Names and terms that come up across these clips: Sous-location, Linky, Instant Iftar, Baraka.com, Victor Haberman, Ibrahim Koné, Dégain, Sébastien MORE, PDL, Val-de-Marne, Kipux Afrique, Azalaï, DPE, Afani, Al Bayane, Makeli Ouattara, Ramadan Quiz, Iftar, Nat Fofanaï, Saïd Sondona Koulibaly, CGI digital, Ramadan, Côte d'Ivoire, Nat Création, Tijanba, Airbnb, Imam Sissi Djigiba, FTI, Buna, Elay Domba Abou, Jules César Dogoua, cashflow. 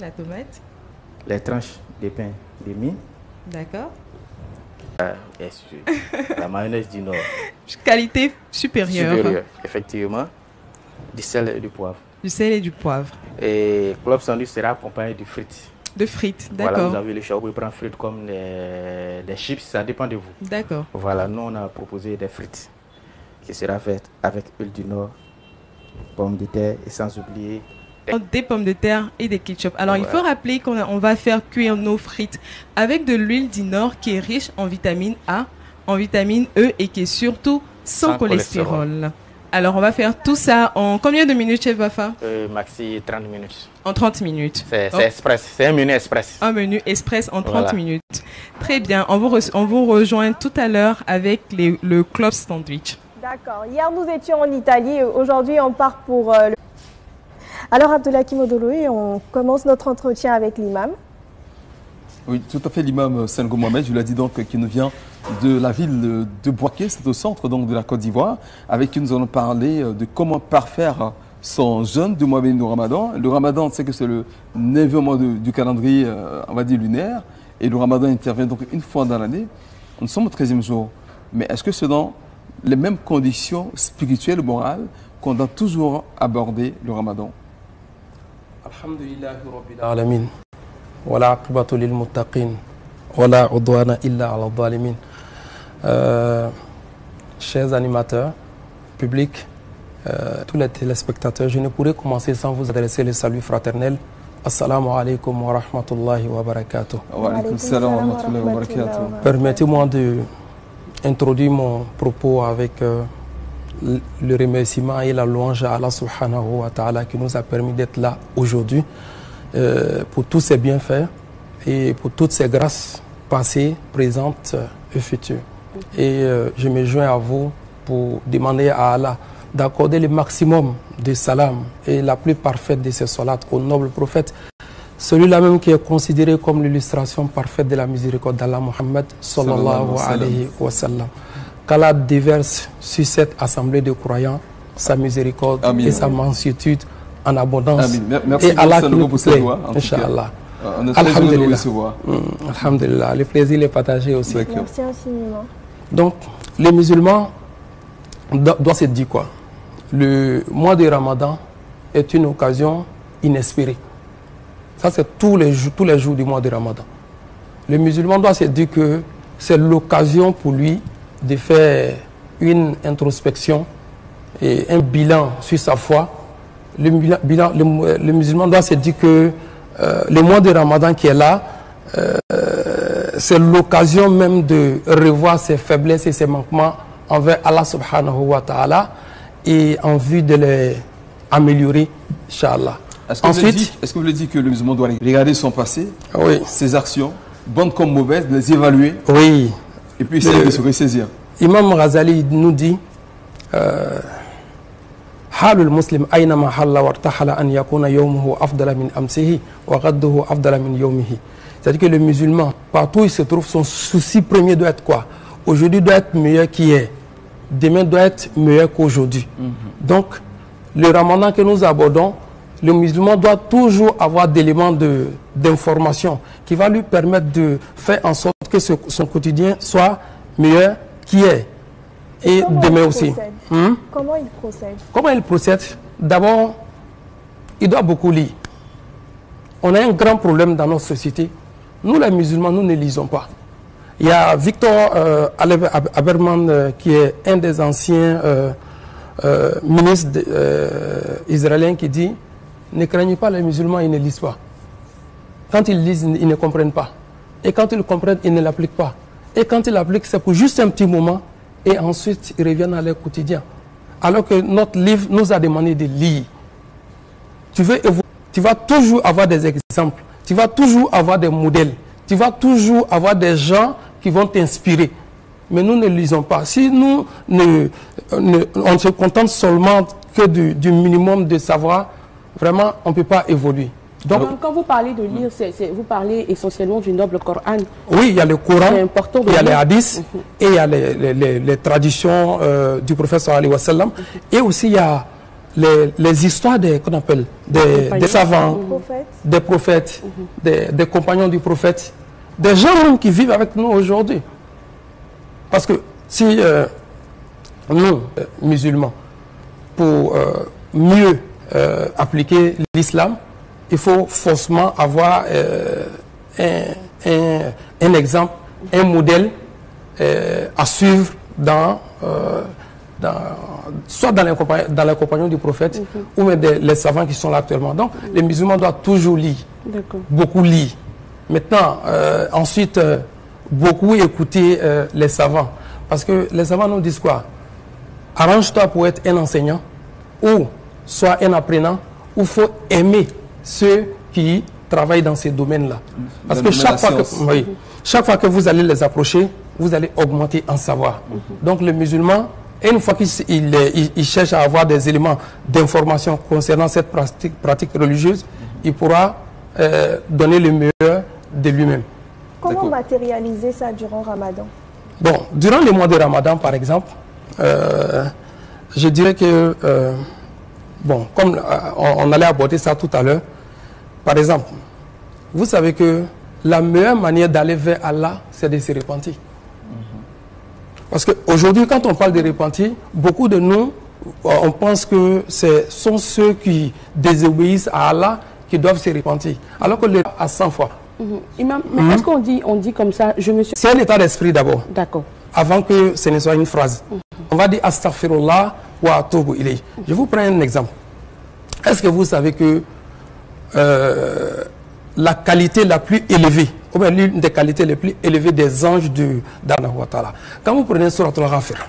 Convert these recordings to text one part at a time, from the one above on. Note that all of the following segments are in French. La tomate. Les tranches de pain de mie. D'accord. La mayonnaise du Nord. Qualité supérieure. Supérieure, effectivement. Du sel et du poivre. Du sel et du poivre. Et le club sandwich sera accompagné de frites. De frites, d'accord. Voilà, vous avez le choix, vous prenez frites comme des chips, ça dépend de vous. D'accord. Voilà, nous on a proposé des frites qui sera faite avec huile du Nord, pommes de terre et sans oublier des pommes de terre et des ketchup. Alors, voilà. Il faut rappeler qu'on va faire cuire nos frites avec de l'huile Dinor qui est riche en vitamine A, en vitamine E et qui est surtout sans cholestérol. Alors, on va faire tout ça en combien de minutes, Chef Wafa? Maxi, 30 minutes. En 30 minutes. C'est express, c'est un menu express. Un menu express en 30 minutes. Très bien, on vous rejoint tout à l'heure avec le club sandwich. D'accord. Hier, nous étions en Italie. Aujourd'hui, on part pour... Alors, Abdoul Hakim Odouloye, on commence notre entretien avec l'imam. Oui, tout à fait, l'imam Sanogo Mohamed, je vous l'ai dit donc, qui nous vient de la ville de Bouaké, c'est au centre donc, de la Côte d'Ivoire, avec qui nous allons parler de comment parfaire son jeûne du mois béni du Ramadan. Le Ramadan, c'est que c'est le 9e mois du calendrier, on va dire, lunaire, et le Ramadan intervient donc une fois dans l'année. Nous sommes au 13e jour, mais est-ce que c'est dans les mêmes conditions spirituelles ou morales qu'on doit toujours aborder le Ramadan? Alhamdulillahi Rabbil Alamin. Wala aqibatu lil muttaqin. Wala udwana illa ala dhalimin. Chers animateurs, public, tous les téléspectateurs, je ne pourrais commencer sans vous adresser le salut fraternel. Assalamu alaikum wa rahmatullahi wa barakatuh. Wa alaikum salam wa rahmatullahi wa barakatuh. Permettez-moi de introduire mon propos avec le remerciement et la louange à Allah subhanahu wa ta'ala qui nous a permis d'être là aujourd'hui pour tous ses bienfaits et pour toutes ses grâces passées, présentes et futures. Et je me joins à vous pour demander à Allah d'accorder le maximum de salam et la plus parfaite de ses salats au noble prophète, celui-là même qui est considéré comme l'illustration parfaite de la miséricorde d'Allah Mohammed sallallahu alayhi wa sallam. Qu'Allah déverse sur cette assemblée de croyants sa miséricorde et sa mansuétude en abondance. Merci et Allah qui nous plaît, Inch'Allah. Alhamdulillah. Alhamdulillah. Le plaisir est partagé aussi. Merci infiniment. Donc, les musulmans doivent se dire quoi? Le mois de Ramadan est une occasion inespérée. Ça, c'est tous les jours du mois de Ramadan. Le musulman doit se dire que c'est l'occasion pour lui de faire une introspection et un bilan sur sa foi. Le musulman doit se dire que le mois de Ramadan qui est là, c'est l'occasion même de revoir ses faiblesses et ses manquements envers Allah subhanahu wa ta'ala et en vue de les améliorer, Inch'Allah. Est-ce que vous voulez dire que le musulman doit regarder son passé, oui, ses actions, bonnes comme mauvaises, les évaluer? Oui. Et puis essayer de se ressaisir. Imam Ghazali nous dit Halul muslim aina ma halla wa tahala an yakuna yawmuhu afdala min amsihi wa ghadduhu afdala min yawmihi. C'est-à-dire que le musulman, partout où il se trouve, son souci premier doit être quoi? Aujourd'hui doit être meilleur qu'hier. Demain doit être meilleur qu'aujourd'hui. Donc, le Ramadan que nous abordons, le musulman doit toujours avoir d'éléments d'information qui va lui permettre de faire en sorte que son quotidien soit meilleur qu'hier et demain aussi. Comment il procède? Comment il procède? D'abord, il doit beaucoup lire. On a un grand problème dans notre société. Nous, les musulmans, nous ne lisons pas. Il y a Victor Haberman qui est un des anciens ministres israéliens qui dit « Ne craignez pas les musulmans, ils ne lisent pas. Quand ils lisent, ils ne comprennent pas. » Et quand ils comprennent, ils ne l'appliquent pas. Et quand ils l'appliquent, c'est pour juste un petit moment. Et ensuite, ils reviennent à leur quotidien. Alors que notre livre nous a demandé de lire. Tu vas toujours avoir des exemples. Tu vas toujours avoir des modèles. Tu vas toujours avoir des gens qui vont t'inspirer. Mais nous ne lisons pas. Si nous, on se contente seulement que du minimum de savoir, vraiment, on ne peut pas évoluer. Donc, quand vous parlez de lire, vous parlez essentiellement du noble Coran. Oui, il y a le Coran, il y a les hadiths, et il y a les traditions du prophète sallallahu alayhi wa sallam. Et aussi, il y a les histoires des, qu'on appelle, des savants, des prophètes, des compagnons du prophète, des gens qui vivent avec nous aujourd'hui. Parce que si nous, musulmans, pour mieux appliquer l'islam, il faut forcément avoir un exemple, un modèle à suivre dans, soit dans les compagnons du prophète ou même les savants qui sont là actuellement. Donc les musulmans doivent toujours lire, beaucoup lire. Maintenant, ensuite, beaucoup écouter les savants. Parce que les savants nous disent quoi? Arrange-toi pour être un enseignant ou soit un apprenant, ou faut aimer ceux qui travaillent dans ces domaines-là. Parce que chaque fois que vous allez les approcher, vous allez augmenter en savoir. Donc le musulman, une fois qu'il cherche à avoir des éléments d'information concernant cette pratique religieuse, il pourra donner le meilleur de lui-même. Comment matérialiser ça durant Ramadan? Bon, durant le mois de Ramadan, par exemple, je dirais que, bon, comme on allait aborder ça tout à l'heure, par exemple, vous savez que la meilleure manière d'aller vers Allah, c'est de se repentir. Parce qu'aujourd'hui, quand on parle de repentir, beaucoup de nous, on pense que ce sont ceux qui désobéissent à Allah qui doivent se repentir. Alors que le à 100 fois. Imam, mais est-ce qu'on dit, comme ça, je me suis... C'est un état d'esprit d'abord. D'accord. Avant que ce ne soit une phrase. On va dire astaghfirullah wa atubu ilayh. Je vous prends un exemple. Est-ce que vous savez que la qualité la plus élevée, ou bien l'une des qualités les plus élevées des anges d'Allah wa Ta'ala. Quand vous prenez Surat al-Ghafir,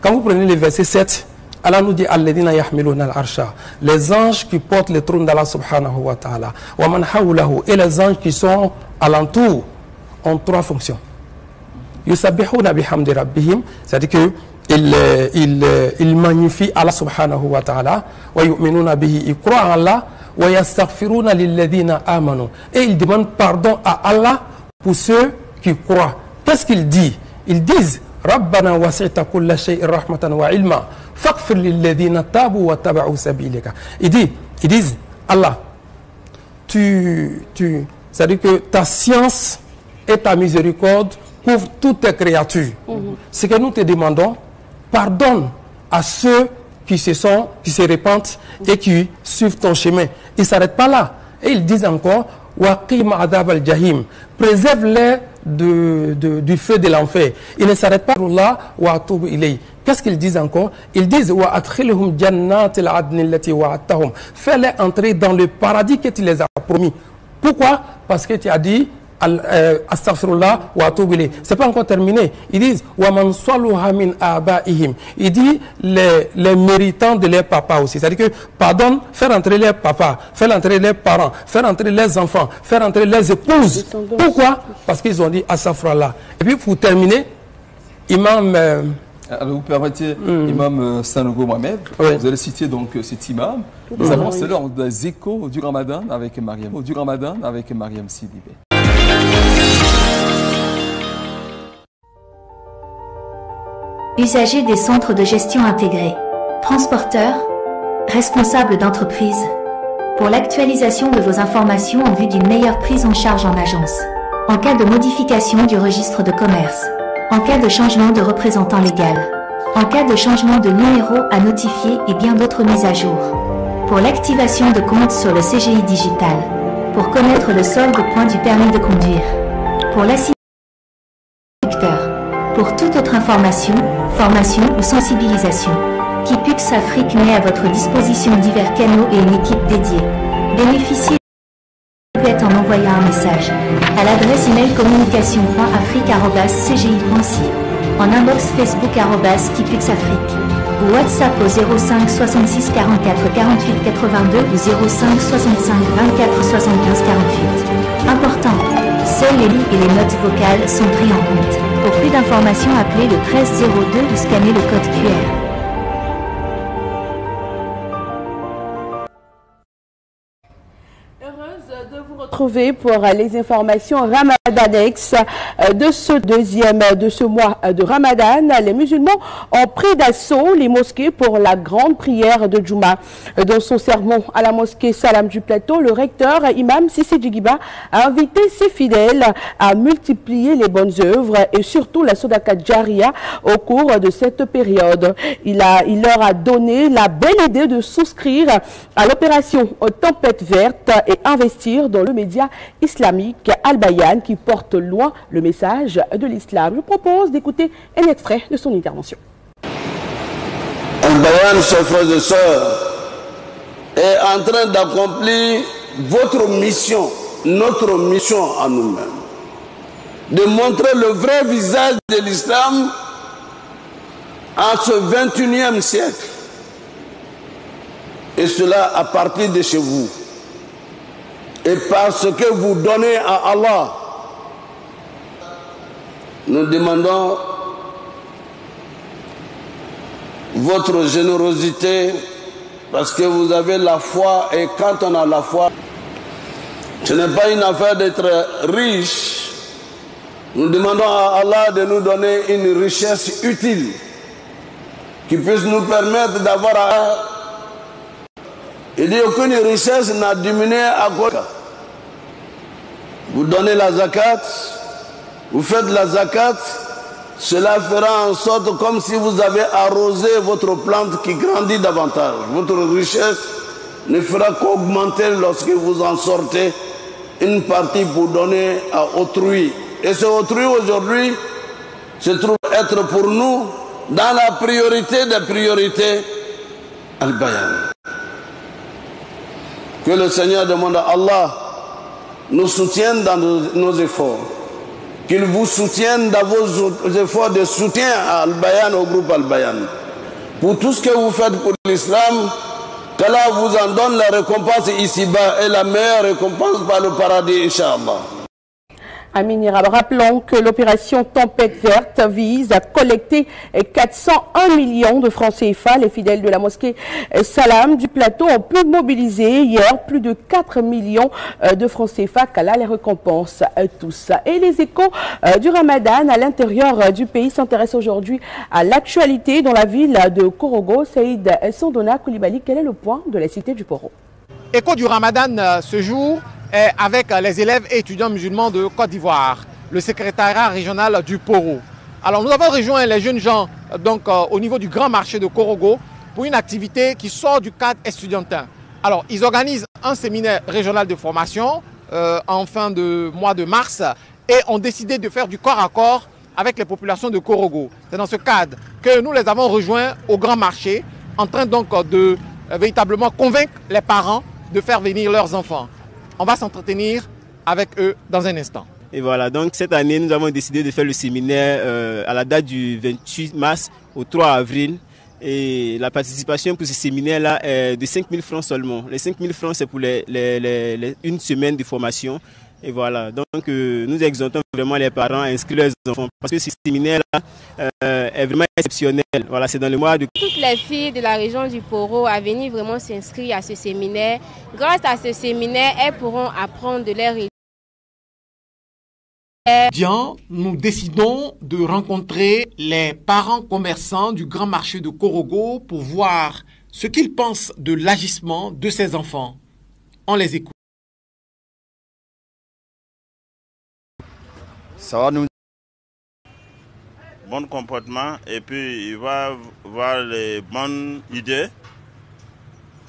quand vous prenez le verset 7, Allah nous dit Alladina yahmiluna al-arsha, les anges qui portent le trône d'Allah subhanahu wa ta'ala, wa man hawlahu, et les anges qui sont alentour ont trois fonctions. Yusabihuna bihamdi rabbihim, c'est-à-dire que ils magnifient Allah subhanahu wa ta'ala, wa yu'minuna bihi, ils croient en Allah. Et il demande pardon à Allah pour ceux qui croient. Qu'est-ce qu'il dit? Ils disent Rabbana wasi'ta kulla shay'in rahmatan wa ilma faghfir lil ladina tabu wa taba'u sabilaka. Ils disent Allah, c'est-à-dire que ta science et ta miséricorde couvrent toutes tes créatures. Ce que nous te demandons, pardonne à ceux qui se répandent et qui suivent ton chemin. Ils ne s'arrêtent pas là. Et ils disent encore, Waqim adab al-jahim, préserve-les du feu de l'enfer. Ils ne s'arrêtent pas là. Qu'est-ce qu'ils disent encore? Ils disent, fais-les entrer dans le paradis que tu les as promis. Pourquoi? Parce que tu as dit, astaghfirullah wa atubu ilayh. C'est pas encore terminé. Ils disent wa man saluha min abaihim. Ils disent les méritants de leurs papas aussi. C'est-à-dire que pardonne, faire entrer leurs papas, faire entrer leurs parents, faire entrer leurs enfants, faire entrer leurs épouses. Pourquoi? Parce qu'ils ont dit astaghfirullah. Et puis pour terminer, Imam alors vous permettez, Imam Sanogo Mohamed, vous allez citer donc cet imam. Nous avons c'est l'heure des échos du Ramadan avec Mariam Sidibé. Usagers des centres de gestion intégrés, transporteurs, responsables d'entreprises, pour l'actualisation de vos informations en vue d'une meilleure prise en charge en agence, en cas de modification du registre de commerce, en cas de changement de représentant légal, en cas de changement de numéro à notifier et bien d'autres mises à jour, pour l'activation de comptes sur le CGI digital, pour connaître le solde point du permis de conduire, pour l'assignation pour toute autre information, formation ou sensibilisation. Kipux Afrique met à votre disposition divers canaux et une équipe dédiée. Bénéficiez en envoyant un message à l'adresse email communication.afrique@cgi.si, en inbox facebook@kipuxafrique ou WhatsApp au 05 66 44 48 82 ou 05 65 24 75 48. Important! Seuls les lits et les notes vocales sont pris en compte. Pour plus d'informations, appelez le 1302 ou scannez le code QR. Heureuse de vous retrouver. retrouver pour les informations ramadanex de ce deuxième mois de Ramadan. Les musulmans ont pris d'assaut les mosquées pour la grande prière de Djouma. Dans son sermon à la mosquée Salam du Plateau, le recteur Imam Sissi Djigiba a invité ses fidèles à multiplier les bonnes œuvres et surtout la sodaka djaria au cours de cette période. Il leur a donné la belle idée de souscrire à l'opération Tempête Verte et investir dans le média islamique Al Bayane qui porte loin le message de l'islam. Je propose d'écouter un extrait de son intervention. Al Bayane, chers frères et sœurs, est en train d'accomplir votre mission, notre mission à nous-mêmes, de montrer le vrai visage de l'islam en ce 21e siècle. Et cela à partir de chez vous. Et par ce que vous donnez à Allah, nous demandons votre générosité parce que vous avez la foi et quand on a la foi, ce n'est pas une affaire d'être riche. Nous demandons à Allah de nous donner une richesse utile qui puisse nous permettre d'avoir à... Il dit aucune richesse n'a diminué à cause. Vous donnez la zakat, vous faites la zakat, cela fera en sorte comme si vous avez arrosé votre plante qui grandit davantage. Votre richesse ne fera qu'augmenter lorsque vous en sortez une partie pour donner à autrui. Et ce autrui aujourd'hui se trouve être pour nous dans la priorité des priorités Al Bayane. Que le Seigneur demande à Allah nous soutienne dans nos efforts, qu'il vous soutienne dans vos efforts de soutien à Al Bayane, au groupe Al Bayane. Pour tout ce que vous faites pour l'islam, qu'Allah vous en donne la récompense ici-bas et la meilleure récompense par le paradis, Inch'Allah. Aminira, rappelons que l'opération Tempête Verte vise à collecter 401 millions de francs CFA. Les fidèles de la mosquée Salam du Plateau ont pu mobiliser hier plus de 4 millions de francs CFA. Qu'Allah les récompense tous. Et les échos du Ramadan à l'intérieur du pays s'intéressent aujourd'hui à l'actualité dans la ville de Korhogo. Saïd Sondona Koulibaly, quel est le point de la cité du Poro? Écho du Ramadan ce jour avec les élèves et étudiants musulmans de Côte d'Ivoire, le secrétariat régional du Poro. Alors nous avons rejoint les jeunes gens donc, au niveau du grand marché de Korhogo pour une activité qui sort du cadre estudiantin. Alors ils organisent un séminaire régional de formation en fin de mois de mars et ont décidé de faire du corps à corps avec les populations de Korhogo. C'est dans ce cadre que nous les avons rejoints au grand marché en train donc de véritablement convaincre les parents de faire venir leurs enfants. On va s'entretenir avec eux dans un instant. Et voilà, donc cette année, nous avons décidé de faire le séminaire à la date du 28 mars au 3 avril. Et la participation pour ce séminaire-là est de 5000 francs seulement. Les 5000 francs, c'est pour une semaine de formation. Et voilà, donc nous exhortons vraiment les parents à inscrire leurs enfants parce que ce séminaire-là est vraiment exceptionnel. Voilà, c'est dans le mois de... Toutes les filles de la région du Poro à venir vraiment s'inscrire à ce séminaire. Grâce à ce séminaire, elles pourront apprendre de leur religion. Bien, nous décidons de rencontrer les parents commerçants du grand marché de Korhogo pour voir ce qu'ils pensent de l'agissement de ces enfants. On les écoute. Ça va nous... Bon comportement et puis il va voir les bonnes idées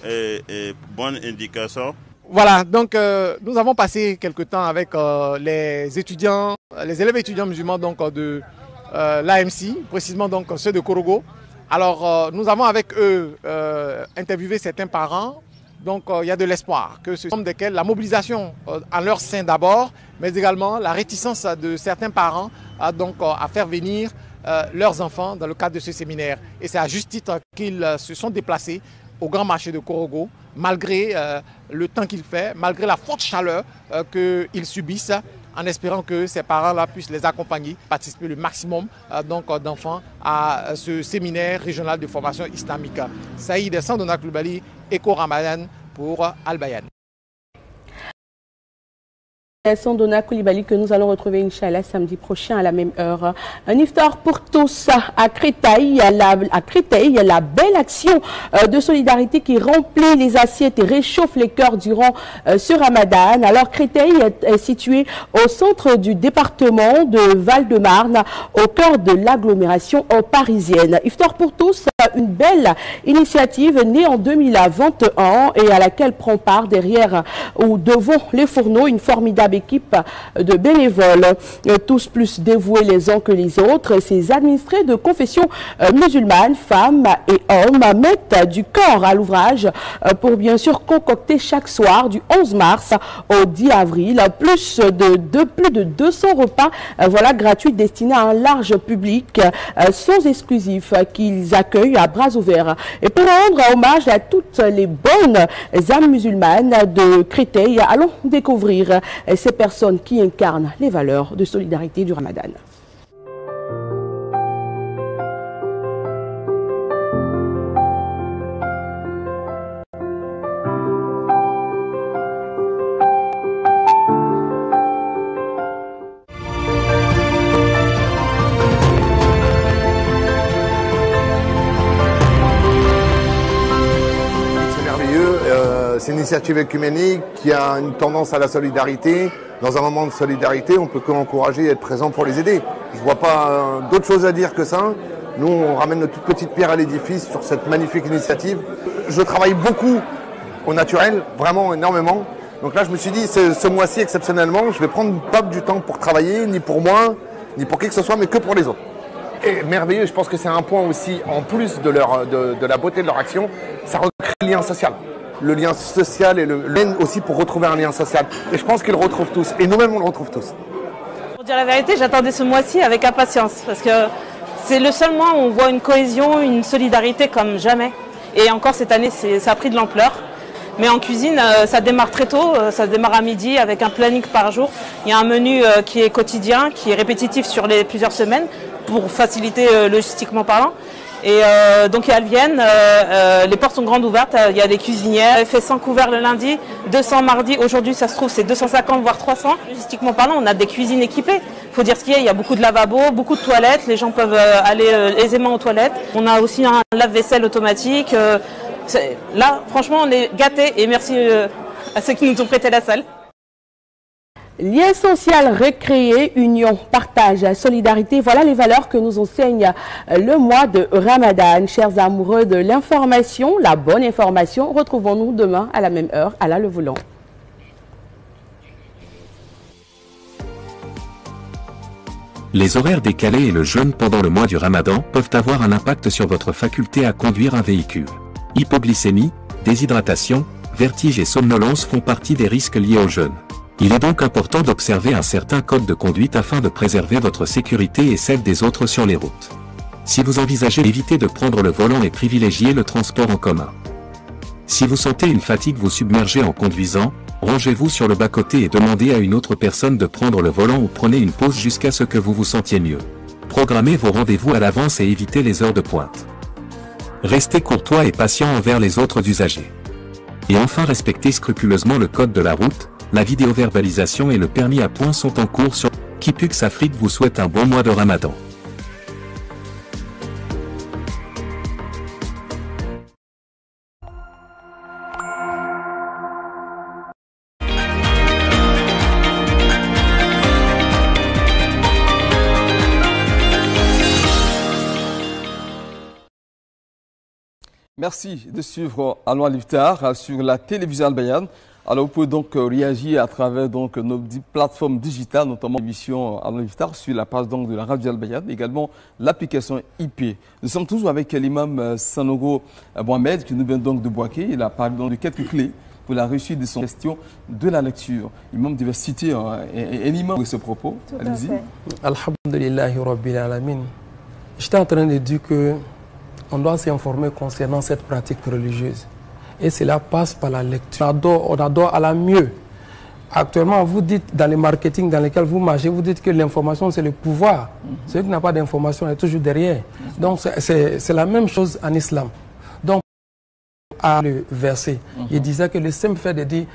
et bonnes indications. Voilà, donc nous avons passé quelques temps avec les étudiants, les élèves étudiants musulmans donc, de l'AMC, précisément donc ceux de Korhogo. Alors nous avons avec eux interviewé certains parents. Donc il y a de l'espoir que ce sont desquels la mobilisation en leur sein d'abord, mais également la réticence de certains parents à faire venir leurs enfants dans le cadre de ce séminaire. Et c'est à juste titre qu'ils se sont déplacés au grand marché de Korhogo, malgré le temps qu'il fait, malgré la forte chaleur qu'ils subissent, en espérant que ces parents-là puissent les accompagner, participer le maximum d'enfants à ce séminaire régional de formation islamique. Saïd Sondona Koulibaly, Éco Ramadan pour Al Bayane. Saïd Sondona Koulibaly que nous allons retrouver Inch'Allah samedi prochain à la même heure. Un iftar pour tous à Créteil. La belle action de solidarité qui remplit les assiettes et réchauffe les cœurs durant ce Ramadan. Alors Créteil est situé au centre du département de Val-de-Marne, au cœur de l'agglomération parisienne. Iftar pour tous, une belle initiative née en 2021 et à laquelle prend part derrière ou devant les fourneaux une formidable équipe de bénévoles, tous plus dévoués les uns que les autres. Ces administrés de confession musulmane, femmes et hommes, mettent du corps à l'ouvrage pour bien sûr concocter chaque soir du 11 mars au 10 avril plus de 200 repas gratuits destinés à un large public sans exclusif qu'ils accueillent à bras ouverts. Et pour rendre hommage à toutes les bonnes âmes musulmanes de Créteil, allons découvrir ces personnes qui incarnent les valeurs de solidarité du Ramadan. C'est une initiative écuménique qui a une tendance à la solidarité. Dans un moment de solidarité, on peut qu'encourager et être présent pour les aider. Je ne vois pas d'autre chose à dire que ça. Nous, on ramène notre toute petite pierre à l'édifice sur cette magnifique initiative. Je travaille beaucoup au naturel, vraiment énormément. Donc là, je me suis dit, ce mois-ci, exceptionnellement, je vais prendre pas du temps pour travailler, ni pour moi, ni pour qui que ce soit, mais que pour les autres. Et merveilleux, je pense que c'est un point aussi, en plus de la beauté de leur action, ça recrée le lien social. Le lien social et le lien aussi pour retrouver un lien social. Et je pense qu'ils le retrouvent tous. Et nous-mêmes, on le retrouve tous. Pour dire la vérité, j'attendais ce mois-ci avec impatience. Parce que c'est le seul mois où on voit une cohésion, une solidarité comme jamais. Et encore cette année, ça a pris de l'ampleur. Mais en cuisine, ça démarre très tôt. Ça démarre à midi avec un planning par jour. Il y a un menu qui est quotidien, qui est répétitif sur plusieurs semaines pour faciliter logistiquement parlant. Et donc elles viennent, les portes sont grandes ouvertes, il y a des cuisinières. Elle fait 100 couverts le lundi, 200 mardi, aujourd'hui ça se trouve c'est 250 voire 300. Logistiquement parlant, on a des cuisines équipées, il faut dire ce qu'il y a, il y a beaucoup de lavabos, beaucoup de toilettes, les gens peuvent aller aisément aux toilettes. On a aussi un lave-vaisselle automatique, là franchement on est gâtés et merci à ceux qui nous ont prêté la salle. Lien social recréé, union, partage, solidarité, voilà les valeurs que nous enseigne le mois de Ramadan. Chers amoureux de l'information, la bonne information, retrouvons-nous demain à la même heure. Allah le voulant. Les horaires décalés et le jeûne pendant le mois du Ramadan peuvent avoir un impact sur votre faculté à conduire un véhicule. Hypoglycémie, déshydratation, vertige et somnolence font partie des risques liés au jeûne. Il est donc important d'observer un certain code de conduite afin de préserver votre sécurité et celle des autres sur les routes. Si vous envisagez d'éviter de prendre le volant et privilégier le transport en commun. Si vous sentez une fatigue vous submerger en conduisant, rangez-vous sur le bas-côté et demandez à une autre personne de prendre le volant ou prenez une pause jusqu'à ce que vous vous sentiez mieux. Programmez vos rendez-vous à l'avance et évitez les heures de pointe. Restez courtois et patient envers les autres usagers. Et enfin respectez scrupuleusement le code de la route. La vidéo-verbalisation et le permis à points sont en cours sur Kipux Afrique vous souhaite un bon mois de Ramadan. Merci de suivre Allons à l'Iftar sur la télévision Al Bayane. Alors, vous pouvez donc réagir à travers donc, nos plateformes digitales, notamment l'émission Allons Iftar, sur la page donc, de la radio Al Bayane, également l'application IP. Nous sommes toujours avec l'imam Sanogo Mohamed, qui nous vient donc de Boaké. Il a parlé donc, de quelques clés pour la réussite de son question de la lecture. L'imam devait citer un imam de ce propos. Allez-y. Alhamdulillahi Rabbil Alamin. J'étais en train de dire que on doit s'informer concernant cette pratique religieuse. Et cela passe par la lecture. On adore à la mieux. Actuellement, vous dites dans le marketing dans lequel vous marchez, vous dites que l'information, c'est le pouvoir. Celui qui n'a pas d'information est toujours derrière. Donc, c'est la même chose en islam. Donc, à le verser. Il disait que le simple fait de dire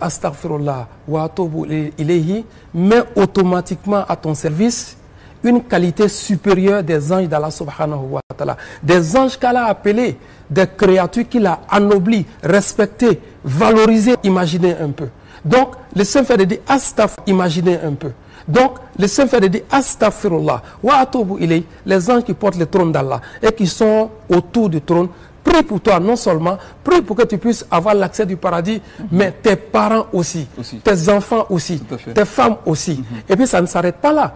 Astaghfirullah wa atubu ilayhi met automatiquement à ton service une qualité supérieure des anges d'Allah subhanahu wa ta'ala. Des anges qu'Allah a appelés, des créatures qu'il a anoblies, respectées, valorisées. Imaginez un peu. Donc, le seul fait de dire Astaghfirullah, imaginez un peu. Donc, le seul fait de dire Astaghfirullah, wa atubu ilayhi, les anges qui portent le trône d'Allah et qui sont autour du trône, prie pour toi, non seulement, prie pour que tu puisses avoir l'accès du paradis, mais tes parents aussi, tes enfants aussi, tes femmes aussi. Et puis, ça ne s'arrête pas là.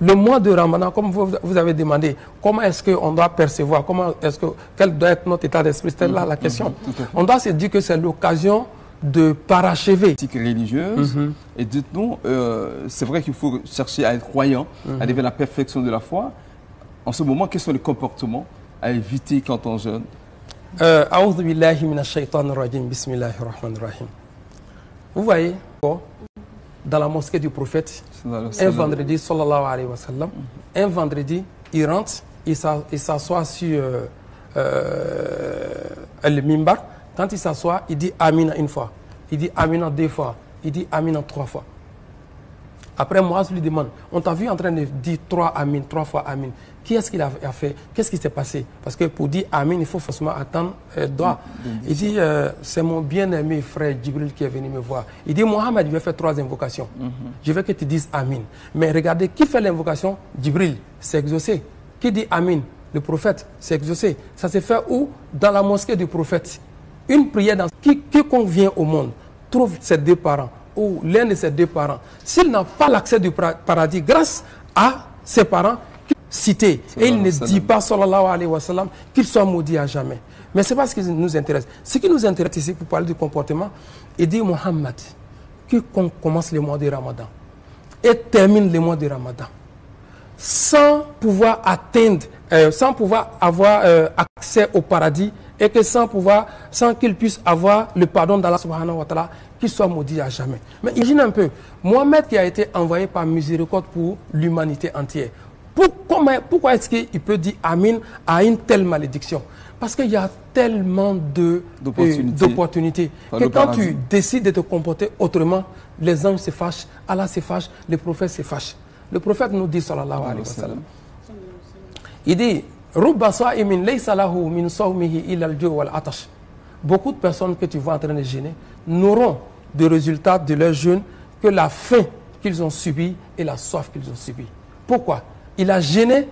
Le mois de Ramadan, comme vous avez demandé, comment est-ce qu'on doit percevoir, comment est-ce que, quel doit être notre état d'esprit, c'est là la question. On doit se dire que c'est l'occasion de parachever. Religieuse. Et dites-nous, c'est vrai qu'il faut chercher à être croyant, à arriver à la perfection de la foi. En ce moment, quels sont les comportements à éviter quand on jeûne? A'udhu billahi minash shaitanir rajim, bismillahir rahmanir rahim. Vous voyez, dans la mosquée du prophète, un vendredi, sallallahu alayhi wa sallam, un vendredi, il rentre, il s'assoit sur le mimbar. Quand il s'assoit, il dit Amina une fois, il dit Amina deux fois, il dit Amina trois fois. Après, Moaz lui demande, on t'a vu en train de dire trois fois Amin. Qui est-ce qu'il a fait? Qu'est-ce qui s'est passé? Parce que pour dire Amin, il faut forcément attendre doigt. Il dit, c'est mon bien-aimé frère Djibril qui est venu me voir. Il dit, Mohamed, je vais faire trois invocations. Je veux que tu dises Amin. Mais regardez, qui fait l'invocation? Djibril, c'est exaucé. Qui dit Amin? Le prophète, c'est exaucé. Ça se fait où? Dans la mosquée du prophète. Une prière dans... Quiconque vient au monde trouve ses deux parents, ou l'un de ses deux parents, s'il n'a pas l'accès du paradis grâce à ses parents cités, et il ne dit pas, sallallahu alayhi wa sallam, qu'ils sont maudits à jamais. Mais ce n'est pas ce qui nous intéresse. Ce qui nous intéresse ici, pour parler du comportement, il dit, Mohammed, quiconque commence le mois de Ramadan et termine le mois de Ramadan sans pouvoir atteindre, sans pouvoir avoir accès au paradis, et que sans qu'il puisse avoir le pardon d'Allah subhanahu wa ta'ala, qu'il soit maudit à jamais. Mais imagine un peu, Mohamed qui a été envoyé par miséricorde pour l'humanité entière, pourquoi est-ce qu'il peut dire Amin à une telle malédiction? Parce qu'il y a tellement d'opportunités que quand tu décides de te comporter autrement, les anges se fâchent, Allah se fâche, les prophètes se fâchent. Le prophète nous dit, sallallahu alayhi wa sallam, il dit, beaucoup de personnes que tu vois en train de jeûner n'auront de résultat de leur jeûne que la faim qu'ils ont subie et la soif qu'ils ont subie. Pourquoi? Il a jeûné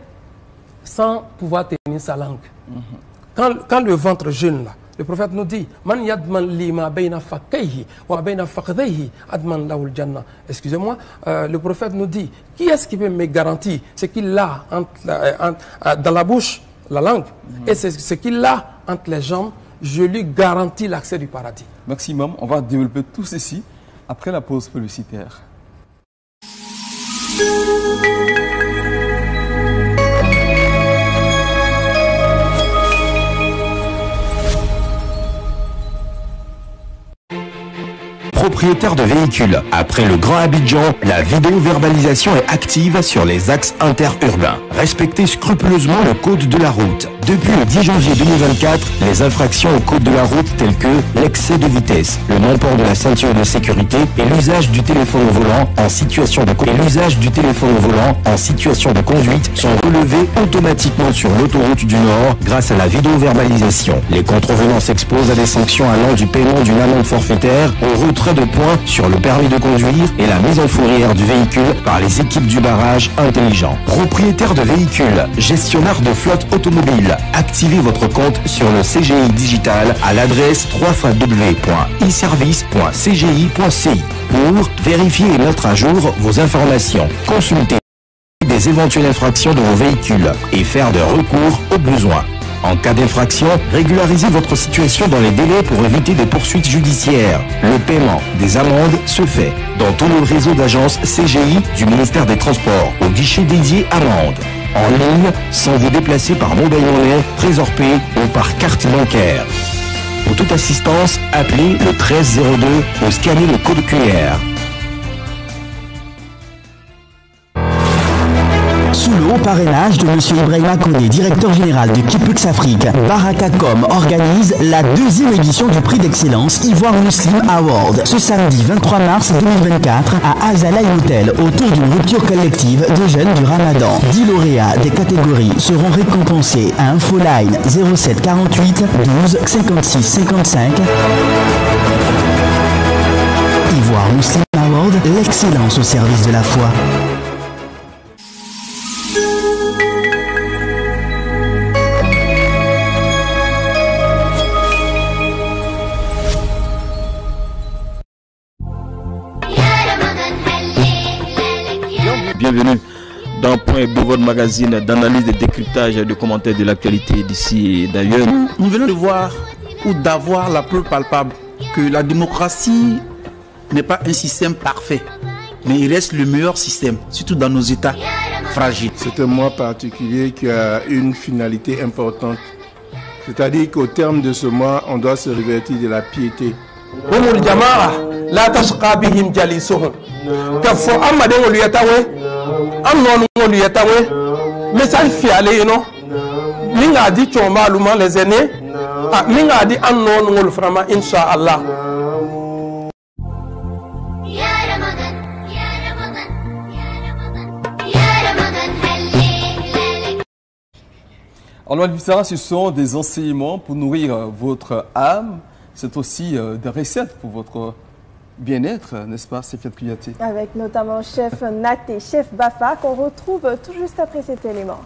sans pouvoir tenir sa langue. Quand le ventre jeûne là, le prophète nous dit, excusez-moi, le prophète nous dit, qui est-ce qui peut me garantir ce qu'il a dans la bouche, la langue, et ce qu'il a entre les jambes? Je lui garantis l'accès du paradis. Maximum, on va développer tout ceci après la pause publicitaire. Propriétaire de véhicules, après le Grand Abidjan, la vidéo-verbalisation est active sur les axes interurbains. Respectez scrupuleusement le code de la route. Depuis le 10 janvier 2024, les infractions au code de la route telles que l'excès de vitesse, le non-port de la ceinture de sécurité et l'usage du téléphone volant en situation de conduite sont relevés automatiquement sur l'autoroute du Nord grâce à la vidéo-verbalisation. Les contrevenants s'exposent à des sanctions allant du paiement d'une amende forfaitaire au retrait de points sur le permis de conduire et la mise en fourrière du véhicule par les équipes du barrage intelligent. Propriétaire de véhicules, gestionnaire de flotte automobile, activez votre compte sur le CGI digital à l'adresse www.iservice.cgi.ci pour vérifier et mettre à jour vos informations, consulter des éventuelles infractions de vos véhicules et faire de recours au besoin. En cas d'infraction, régularisez votre situation dans les délais pour éviter des poursuites judiciaires. Le paiement des amendes se fait dans tout le réseau d'agences CGI du ministère des Transports au guichet dédié amendes. En ligne, sans vous déplacer par mobile money, Trésor Pay ou par carte bancaire. Pour toute assistance, appelez le 1302 ou scannez le code QR. Sous le haut parrainage de M. Ibrahim Koné, directeur général de Kipux Afrique, Baraka.com organise la deuxième édition du prix d'excellence Ivoire Muslim Award ce samedi 23 mars 2024 à Azalaï Hotel autour d'une rupture collective de jeunes du Ramadan. 10 lauréats des catégories seront récompensés à Infoline 07 48 12 56 55. Ivoire Muslim Award, l'excellence au service de la foi. Bienvenue dans Point B, votre magazine d'analyse, de décryptage et de commentaires de l'actualité d'ici et d'ailleurs. Nous venons de voir ou d'avoir la preuve palpable que la démocratie n'est pas un système parfait, mais il reste le meilleur système, surtout dans nos États fragiles. C'est un mois particulier qui a une finalité importante. C'est-à-dire qu'au terme de ce mois, on doit se revêtir de la piété. En loi de Vissara, ce sont des enseignements pour nourrir votre âme. C'est aussi des recettes pour votre bien-être, n'est-ce pas, Chef Wafa? Avec notamment Chef Nat et Chef Wafa, qu'on retrouve tout juste après cet élément.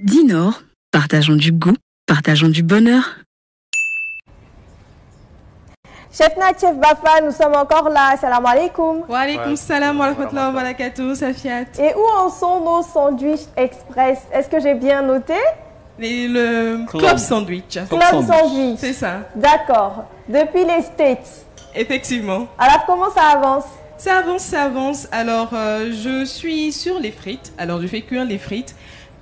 Dinor, partageons du goût, partageons du bonheur. Chef Nat, Chef Wafa, nous sommes encore là. Salam alaikum. Wa alaikum salam wa rahmatullahi wa barakatuh, Safiat. Et où en sont nos sandwichs express? Est-ce que j'ai bien noté? Le club sandwich. Club sandwich. C'est ça. D'accord. Depuis les States. Effectivement. Alors comment ça avance? Ça avance, ça avance. Alors je suis sur les frites. Alors je fais cuire les frites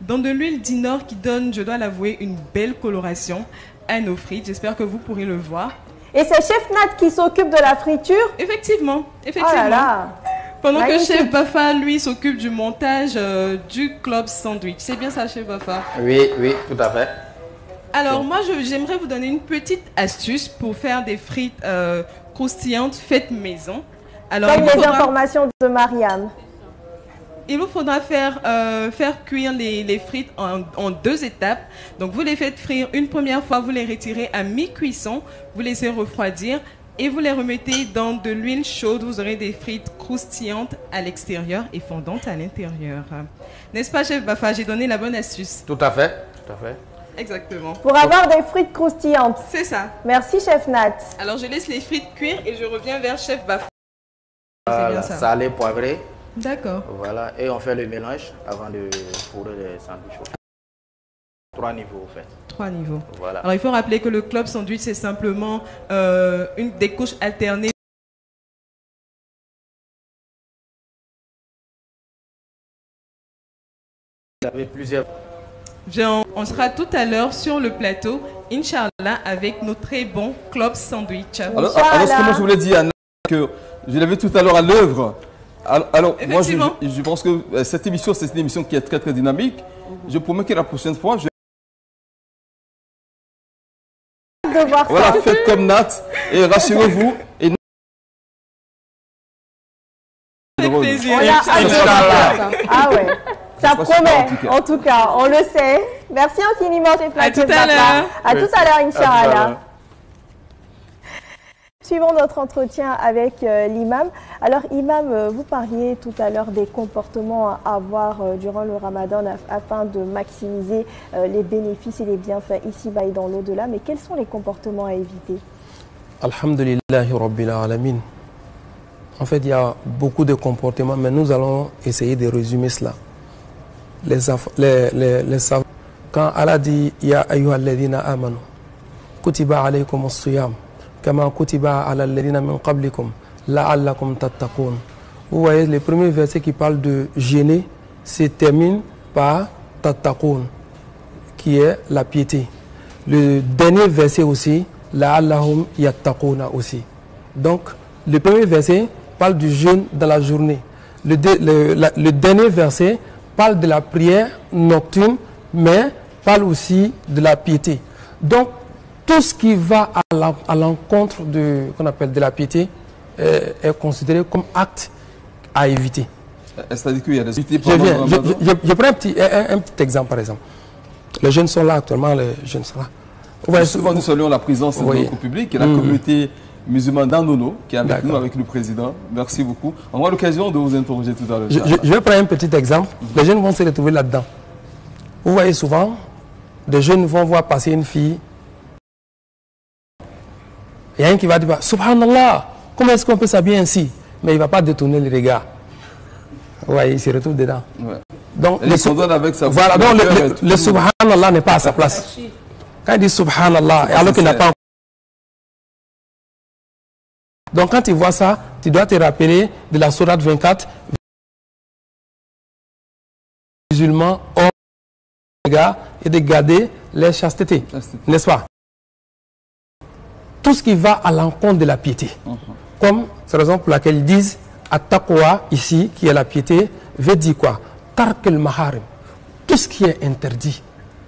dans de l'huile Dinor qui donne, je dois l'avouer, une belle coloration à nos frites. J'espère que vous pourrez le voir. Et c'est Chef Nat qui s'occupe de la friture? Effectivement, effectivement. Oh là là. Pendant magnifique que Chef Wafa, lui, s'occupe du montage du club sandwich. C'est bien ça, Chef Wafa? Oui, oui, tout à fait. Alors, moi, j'aimerais vous donner une petite astuce pour faire des frites croustillantes faites maison. Alors, comme les informations de Mariam. Il vous faudra faire cuire les frites en deux étapes. Donc, vous les faites frire une première fois, vous les retirez à mi-cuisson, vous laissez refroidir et vous les remettez dans de l'huile chaude. Vous aurez des frites croustillantes à l'extérieur et fondantes à l'intérieur. N'est-ce pas, Chef Wafa? J'ai donné la bonne astuce. Tout à fait, tout à fait. Exactement. Pour avoir des frites croustillantes. C'est ça. Merci, Chef Nat. Alors, je laisse les frites cuire et je reviens vers Chef Wafa. Voilà, salé, poivré. D'accord. Voilà, et on fait le mélange avant de fourrer les sandwichs. Trois niveaux, en fait. Trois niveaux. Voilà. Alors, il faut rappeler que le club sandwich, c'est simplement des couches alternées. Vous avez plusieurs. On sera tout à l'heure sur le plateau, Inch'Allah, avec nos très bons club sandwich. Alors ce que moi, je voulais dire, Anna, que je l'avais tout à l'heure à l'œuvre. Alors, moi, je pense que cette émission, c'est une émission qui est très, très dynamique. Je promets que la prochaine fois, je vais voir ça. Voilà, faites comme Nat et rassurez-vous. Et avec plaisir. Ah ouais, ça promet, en tout cas, on le sait. Merci infiniment, Chef Nat. À tout à l'heure. À tout à l'heure, Inch'Allah. Suivons notre entretien avec l'imam. Alors, imam, vous parliez tout à l'heure des comportements à avoir durant le Ramadan afin de maximiser les bénéfices et les bienfaits ici-bas et dans l'au-delà. Mais quels sont les comportements à éviter? Alhamdulillahi Rabbil Alamin. En fait, il y a beaucoup de comportements, mais nous allons essayer de résumer cela. Quand Allah dit « Ya ayyuhalladhina amanu, kutiba alaykum as-siyam » Kama kutiba ala alladhina min qablikum la'allakum tattaqun. Vous voyez, le premier verset qui parle de gêner se termine par tattaqun, qui est la piété. Le dernier verset aussi, la'allahum yattaquna aussi. Donc, le premier verset parle du jeûne dans la journée. Le dernier verset parle de la prière nocturne, mais parle aussi de la piété. Donc, tout ce qui va à l'encontre de, qu'on appelle de la piété est considéré comme acte à éviter. C'est-à-dire qu'il y a des activités pendant le Ramadan? Je prends un petit exemple, par exemple. Les jeunes sont là actuellement, les jeunes sont là. Ouais, souvent, nous saluons la présence de notre public et la communauté musulmane d'Anono qui est avec nous, avec le président. Merci beaucoup. On aura l'occasion de vous interroger tout à l'heure. Je vais prendre un petit exemple. Les jeunes vont se retrouver là-dedans. Vous voyez souvent, des jeunes vont voir passer une fille. Il y a un qui va dire, subhanallah, comment est-ce qu'on peut s'habiller ainsi? Mais il ne va pas détourner le regard. Ouais, il se retrouve dedans. Ouais. Donc, le subhanallah n'est pas à sa place. Quand il dit subhanallah, alors qu'il n'a pas... Donc quand tu vois ça, tu dois te rappeler de la sourate 24. Les musulmans ont le regard et de garder les chastetés. N'est-ce pas? Tout ce qui va à l'encontre de la piété. Comme c'est la raison pour laquelle ils disent attaqwa ici, qui est la piété, veut dire quoi? Tarkel maharim. Tout ce qui est interdit,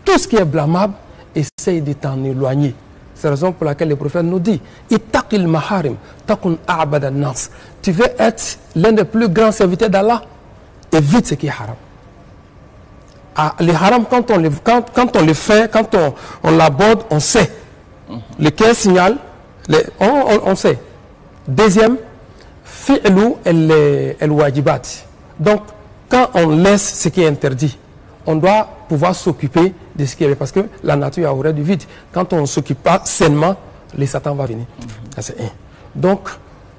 tout ce qui est blâmable, essaye de t'en éloigner. C'est la raison pour laquelle le prophète nous dit ittaqil maharim, taqun a'badan nas. Tu veux être l'un des plus grands serviteurs d'Allah, évite ce qui est haram. Ah, les haram, quand on l'aborde, on sait. Lequel signal? On sait. Deuxième, fi'lu el-wajibat. Donc, quand on laisse ce qui est interdit, on doit pouvoir s'occuper de ce qui est... Parce que la nature a horreur du vide. Quand on ne s'occupe pas sainement, le Satan va venir. C'est un. Donc,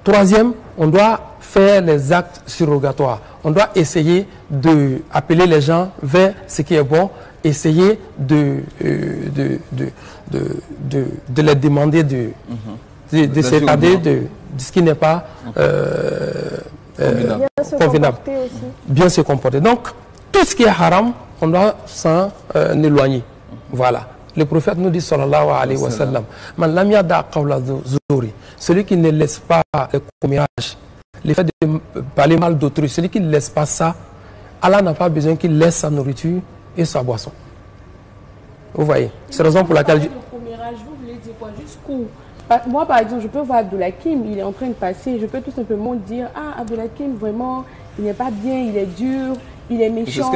troisième, on doit faire les actes surrogatoires. On doit essayer d'appeler les gens vers ce qui est bon, essayer de les demander de s'étaler de ce qui n'est pas convenable. Bien se comporter. Donc, tout ce qui est haram, on doit s'en éloigner. Voilà. Le prophète nous dit, sallallahu alayhi wa sallam, man lam yada qawla zuri, celui qui ne laisse pas le commérage, le fait de parler mal d'autrui, celui qui ne laisse pas ça, Allah n'a pas besoin qu'il laisse sa nourriture et sa boisson. Vous voyez, c'est la raison pour laquelle... Vous voulez dire quoi? Jusqu'où? Moi, par exemple, je peux voir Abdoul Hakim, il est en train de passer, je peux tout simplement dire, ah, Abdoul Hakim, vraiment, il n'est pas bien, il est dur... Il est méchant.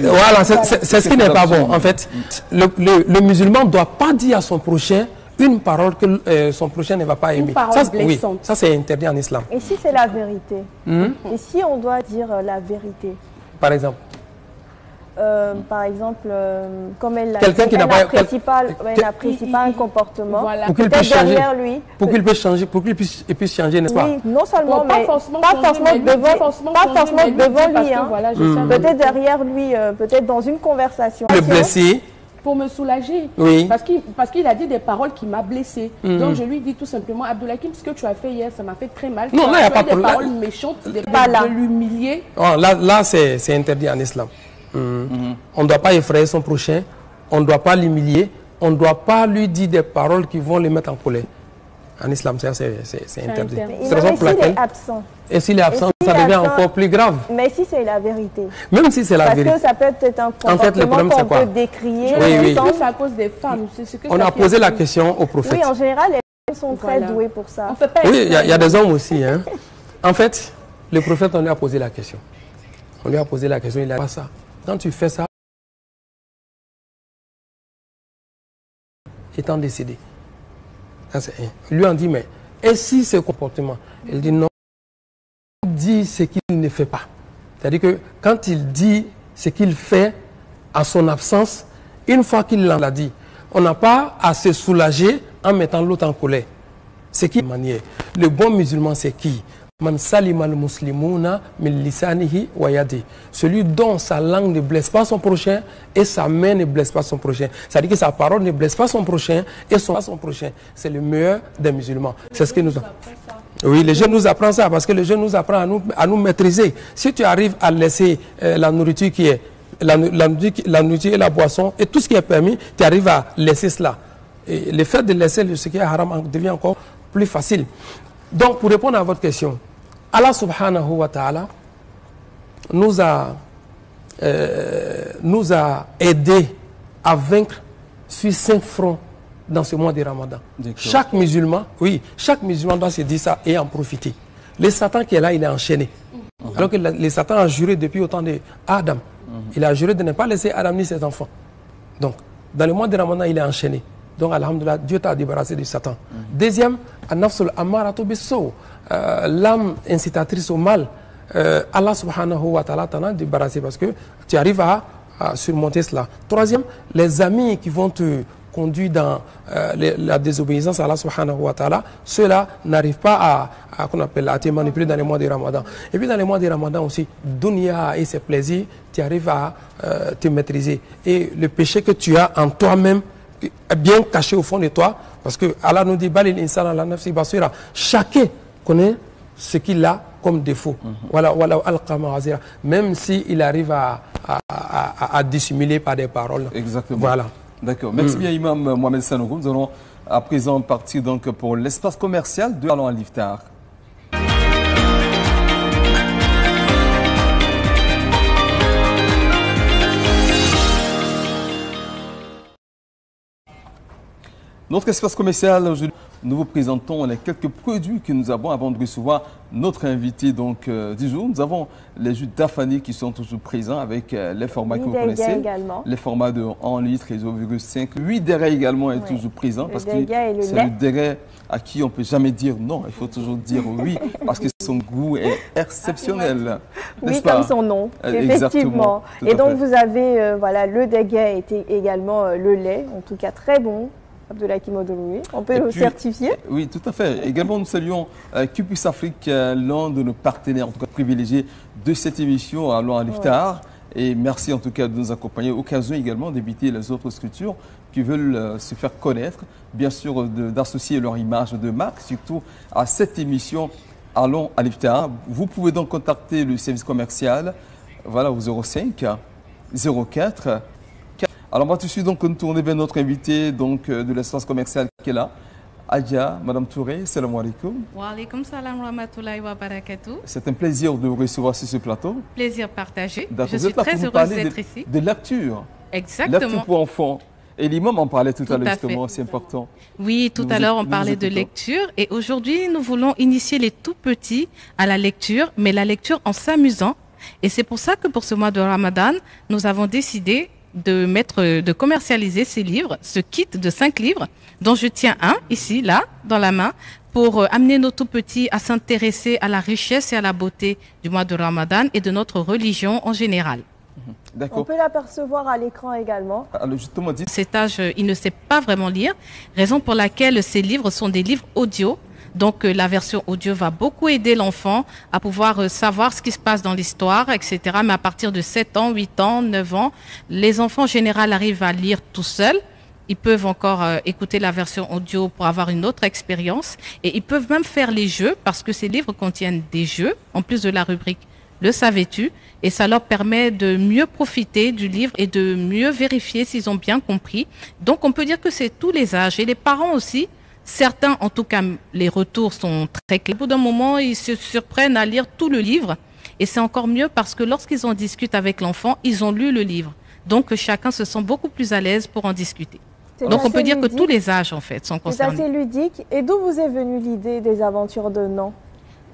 Voilà, c'est ce qui n'est pas bon. En fait, le musulman ne doit pas dire à son prochain une parole que son prochain ne va pas aimer. Une parole blessante. Oui, ça, c'est interdit en islam. Et si c'est la vérité? Et si on doit dire la vérité? Par exemple? Comme elle n'apprécie pas un comportement, voilà. pour qu'il puisse changer, n'est-ce pas? Oui, non seulement, pas forcément devant lui, hein. Voilà, peut-être derrière lui, peut-être dans une conversation. Le blessé. Pour me soulager, oui. parce qu'il a dit des paroles qui m'ont blessé. Donc je lui dis tout simplement, Abdoul Hakim, ce que tu as fait hier, ça m'a fait très mal. Non, là, il n'y a pas de problème. Des paroles méchantes, des paroles de l'humilier. Là, c'est interdit en islam. On ne doit pas effrayer son prochain, on ne doit pas l'humilier, on ne doit pas lui dire des paroles qui vont le mettre en colère. En islam, c'est interdit. C'est la raison pour laquelle... Et s'il est absent, ça devient encore plus grave. Mais si c'est la vérité. Même si c'est la vérité. Parce que ça peut être un comportement qu'on peut décrier. Oui, oui. C'est à cause des femmes. On a posé la question au prophète. Oui, en général, les femmes sont très douées pour ça. Oui, il y a des hommes aussi. Hein. En fait, le prophète, on lui a posé la question. On lui a posé la question, il a pas ça. Quand tu fais ça, étant décédé. Ça, c'est un. Lui, on dit, mais, et si ce comportement? Il dit non. Il dit ce qu'il ne fait pas. C'est-à-dire que quand il dit ce qu'il fait à son absence, une fois qu'il l'a dit, on n'a pas à se soulager en mettant l'autre en colère. C'est qui manière? Le bon musulman, c'est qui? Man salima al-muslimuna min lisanihi wa yadi. Celui dont sa langue ne blesse pas son prochain et sa main ne blesse pas son prochain. C'est-à-dire que sa parole ne blesse pas son prochain et son prochain. C'est le meilleur des musulmans. C'est ce que nous... Oui, le jeune nous apprend ça parce que le jeune nous apprend à nous maîtriser. Si tu arrives à laisser la nourriture qui est... La nourriture et la boisson et tout ce qui est permis, tu arrives à laisser cela. Et le fait de laisser ce qui est haram devient encore plus facile. Donc, pour répondre à votre question, Allah subhanahu wa ta'ala nous a aidés à vaincre sur 5 fronts dans ce mois de Ramadan. Chaque musulman doit se dire ça et en profiter. Le Satan qui est là, il est enchaîné. Alors que le Satan a juré depuis autant d'Adam. Il a juré de ne pas laisser Adam ni ses enfants. Donc, dans le mois de Ramadan, il est enchaîné. Donc, alhamdoulilah, Dieu t'a débarrassé du Satan. Deuxième, l'âme incitatrice au mal, Allah subhanahu wa ta'ala t'en a débarrassé parce que tu arrives à surmonter cela. Troisième, les amis qui vont te conduire dans la désobéissance à Allah subhanahu wa ta'ala, ceux-là n'arrivent pas à te manipuler dans les mois de Ramadan. Et puis dans les mois de Ramadan aussi, dunya et ses plaisirs, tu arrives à te maîtriser. Et le péché que tu as en toi-même, bien caché au fond de toi, parce que Allah nous dit chacun connaît ce qu'il a comme défaut. Même s'il arrive à dissimuler par des paroles. Exactement. Voilà. D'accord. Merci bien, Imam Mohamed Sanogo. Nous allons à présent partir donc pour l'espace commercial de Allons à l'Iftar. Notre espace commercial, aujourd'hui, nous vous présentons les quelques produits que nous avons avant de recevoir notre invité donc, du jour. Nous avons les jus d'Afani qui sont toujours présents avec les formats que vous connaissez. Également. Les formats de 1 litre et 0,5. 8 Dégain également est toujours présent parce que c'est le Dégain à qui on ne peut jamais dire non. Il faut toujours dire oui parce que son goût est exceptionnel. Oui, comme son nom. Effectivement. Et donc vous avez voilà, le Dégain était également le lait, en tout cas très bon. Abdoul Hakim Odouloye, on peut le certifier? Oui, tout à fait. Également, nous saluons Kipux Afrique, l'un de nos partenaires, en tout cas privilégiés de cette émission à Allons à l'Iftar. Ouais. Et merci en tout cas de nous accompagner. Occasion également d'éviter les autres structures qui veulent se faire connaître, bien sûr d'associer leur image de marque, surtout à cette émission Allons à l'Iftar. Vous pouvez donc contacter le service commercial, voilà, au 05 04. Alors, on va tout de suite donc nous tourner vers notre invité donc, de l'espace commercial qui est là, Adja, Madame Touré, salam alaikum. Wa alaikum salam wa rahmatullahi wa barakatuh. C'est un plaisir de vous recevoir sur ce plateau. Plaisir partagé. Je suis très heureuse d'être ici. De lecture. Exactement. Lecture pour enfants. Et l'imam en parlait tout à l'heure justement, c'est important. Oui, tout à l'heure on parlait de lecture et aujourd'hui nous voulons initier les tout petits à la lecture, mais la lecture en s'amusant. Et c'est pour ça que pour ce mois de Ramadan, nous avons décidé de commercialiser ces livres, ce kit de 5 livres, dont je tiens un, ici, là, dans la main, pour amener nos tout-petits à s'intéresser à la richesse et à la beauté du mois de Ramadan et de notre religion en général. On peut l'apercevoir à l'écran également. Alors justement, dites... Cet âge, il ne sait pas vraiment lire, raison pour laquelle ces livres sont des livres audio. Donc, la version audio va beaucoup aider l'enfant à pouvoir savoir ce qui se passe dans l'histoire, etc. Mais à partir de 7 ans, 8 ans, 9 ans, les enfants en général arrivent à lire tout seuls. Ils peuvent encore écouter la version audio pour avoir une autre expérience. Et ils peuvent même faire les jeux parce que ces livres contiennent des jeux, en plus de la rubrique « Le savais-tu » et ça leur permet de mieux profiter du livre et de mieux vérifier s'ils ont bien compris. Donc, on peut dire que c'est tous les âges et les parents aussi. Certains, en tout cas, les retours sont très clairs. Au bout d'un moment, ils se surprennent à lire tout le livre. Et c'est encore mieux parce que lorsqu'ils en discutent avec l'enfant, ils ont lu le livre. Donc, chacun se sent beaucoup plus à l'aise pour en discuter. Donc, on peut dire que tous les âges, en fait, sont concernés. C'est assez ludique. Et d'où vous est venue l'idée des aventures de Nan?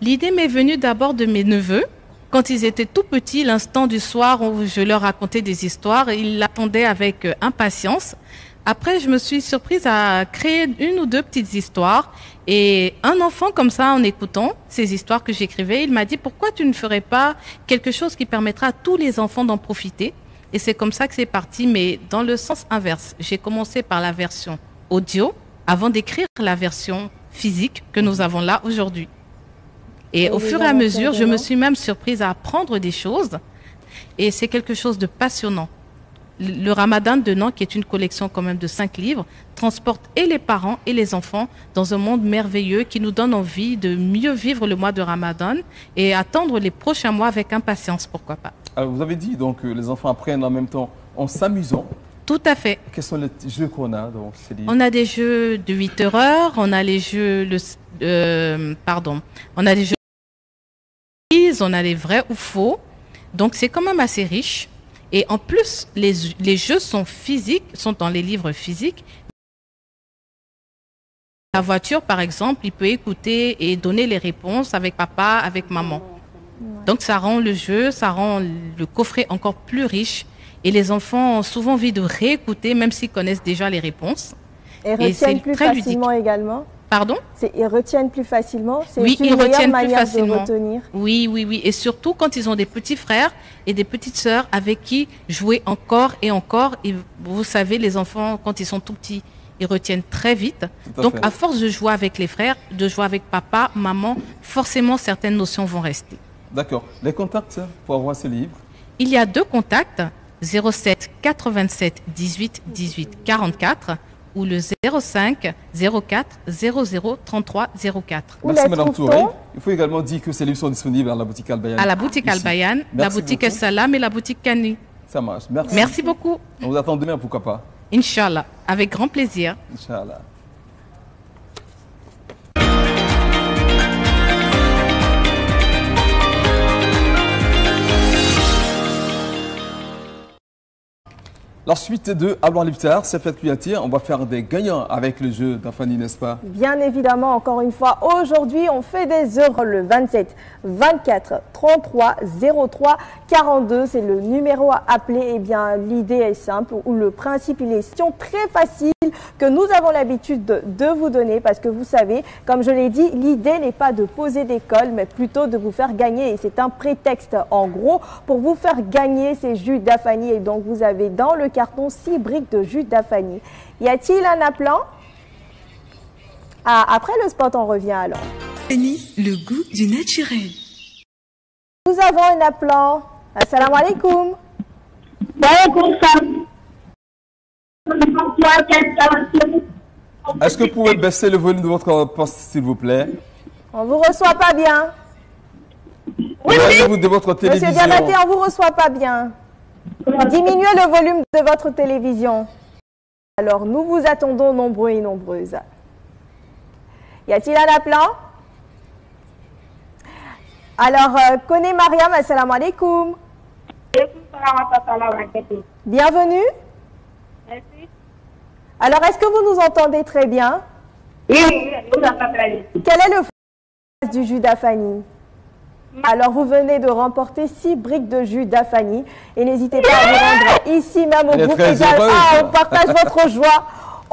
L'idée m'est venue d'abord de mes neveux. Quand ils étaient tout petits, l'instant du soir où je leur racontais des histoires, ils l'attendaient avec impatience. Après, je me suis surprise à créer 1 ou 2 petites histoires. Et un enfant comme ça, en écoutant ces histoires que j'écrivais, il m'a dit « Pourquoi tu ne ferais pas quelque chose qui permettra à tous les enfants d'en profiter ?» Et c'est comme ça que c'est parti, mais dans le sens inverse. J'ai commencé par la version audio avant d'écrire la version physique que nous avons là aujourd'hui. Et au fur et à mesure, je me suis même surprise à apprendre des choses. Et c'est quelque chose de passionnant. Le Ramadan de Nantes, qui est une collection quand même de 5 livres, transporte et les parents et les enfants dans un monde merveilleux qui nous donne envie de mieux vivre le mois de Ramadan et attendre les prochains mois avec impatience, pourquoi pas. Alors, vous avez dit donc les enfants apprennent en même temps en s'amusant. Tout à fait. Quels sont les jeux qu'on a donc, on a des jeux de 8 heures, on a les jeux, on a des jeux, on a les vrais ou faux. Donc c'est quand même assez riche. Et en plus, les jeux sont physiques, sont dans les livres physiques. La voiture, par exemple, il peut écouter et donner les réponses avec papa, avec maman. Donc ça rend le jeu, ça rend le coffret encore plus riche. Et les enfants ont souvent envie de réécouter, même s'ils connaissent déjà les réponses. Et retiennent plus facilement également. Pardon? Ils retiennent plus facilement. Oui, ils retiennent plus facilement. De retenir. Oui, oui, oui. Et surtout quand ils ont des petits frères et des petites sœurs avec qui jouer encore et encore. Et vous savez, les enfants, quand ils sont tout petits, ils retiennent très vite. Donc, à force de jouer avec les frères, de jouer avec papa, maman, forcément, certaines notions vont rester. D'accord. Les contacts pour avoir ce livre? Il y a 2 contacts, 07 87 18 18 44. Ou le 05 04 00 33 04. Merci Madame Touré. Il faut également dire que ces livres sont disponibles à la boutique Al Bayane. À la boutique Al Bayane, la boutique Salam et la boutique Canu. Ça marche. Merci. Merci beaucoup. On vous attend demain, pourquoi pas. Inch'Allah, avec grand plaisir. Inch'Allah. La suite de Abdoul Iftar, c'est Fête Cuillatière. On va faire des gagnants avec le jeu d'Afani, n'est-ce pas? Bien évidemment, encore une fois, aujourd'hui, on fait des œuvres le 27, 24, 33, 03, 42. C'est le numéro à appeler. Eh bien, l'idée est simple, ou le principe, il est très facile que nous avons l'habitude de vous donner parce que vous savez, comme je l'ai dit, l'idée n'est pas de poser des cols, mais plutôt de vous faire gagner. Et c'est un prétexte, en gros, pour vous faire gagner ces jus d'Afani. Et donc, vous avez dans le carton 6 briques de jus d'Afani. Y a-t-il un appelant? Ah, après le spot, on revient alors. Afani, le goût du naturel. Nous avons un appelant. Assalamu alaikum. Wa alaikum salam. Est-ce que vous pouvez baisser le volume de votre poste, s'il vous plaît? On ne vous reçoit pas bien. Oui, oui. De votre télévision. Monsieur Diabaté, on ne vous reçoit pas bien. Diminuez le volume de votre télévision. Alors, nous vous attendons nombreux et nombreuses. Y a-t-il un appelant? Alors, Koné Mariam, assalamu alaikum. Bienvenue. Merci. Alors, est-ce que vous nous entendez très bien? Oui, nous entendons très bien. Quel est le fond du jus d'Afani? Alors, vous venez de remporter 6 briques de jus d'Afani. Et n'hésitez pas à vous rendre ici même au groupe Tijanba. On partage votre joie.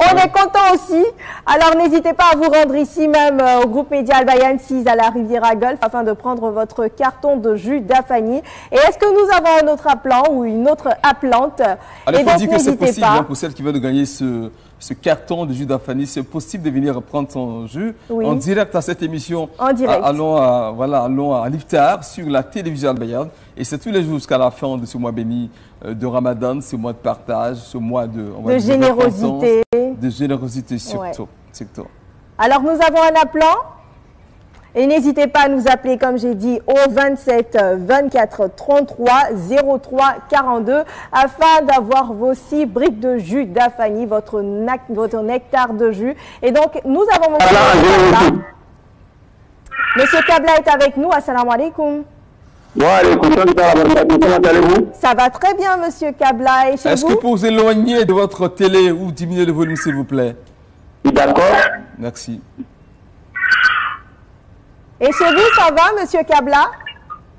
On est content aussi. Alors, n'hésitez pas à vous rendre ici même au groupe Média Al Bayane 6 à la Rivière-Golf afin de prendre votre carton de jus d'Afani. Et est-ce que nous avons un autre appelant ou une autre appelante? Allez, il faut dire que c'est possible hein, pour celles qui veulent gagner ce carton de jus d'Afani. C'est possible de venir prendre son jus en direct à cette émission. En direct. Allons à l'Iftar sur la télévision Al Bayane. Et c'est tous les jours jusqu'à la fin de ce mois béni de Ramadan, ce mois de partage, ce mois de générosité. De générosité surtout. Ouais. Alors nous avons un appelant. Et n'hésitez pas à nous appeler, comme j'ai dit, au 27 24 33 03 42 afin d'avoir vos 6 briques de jus d'Afani, votre nectar de jus. Et donc, nous avons... Monsieur Kabla est avec nous. Assalamu alaikum. Ça va très bien, monsieur Kabla. Est-ce que vous pouvez vous éloigner de votre télé ou diminuer le volume, s'il vous plaît? D'accord. Merci. Et chez vous, ça va, monsieur Kabla?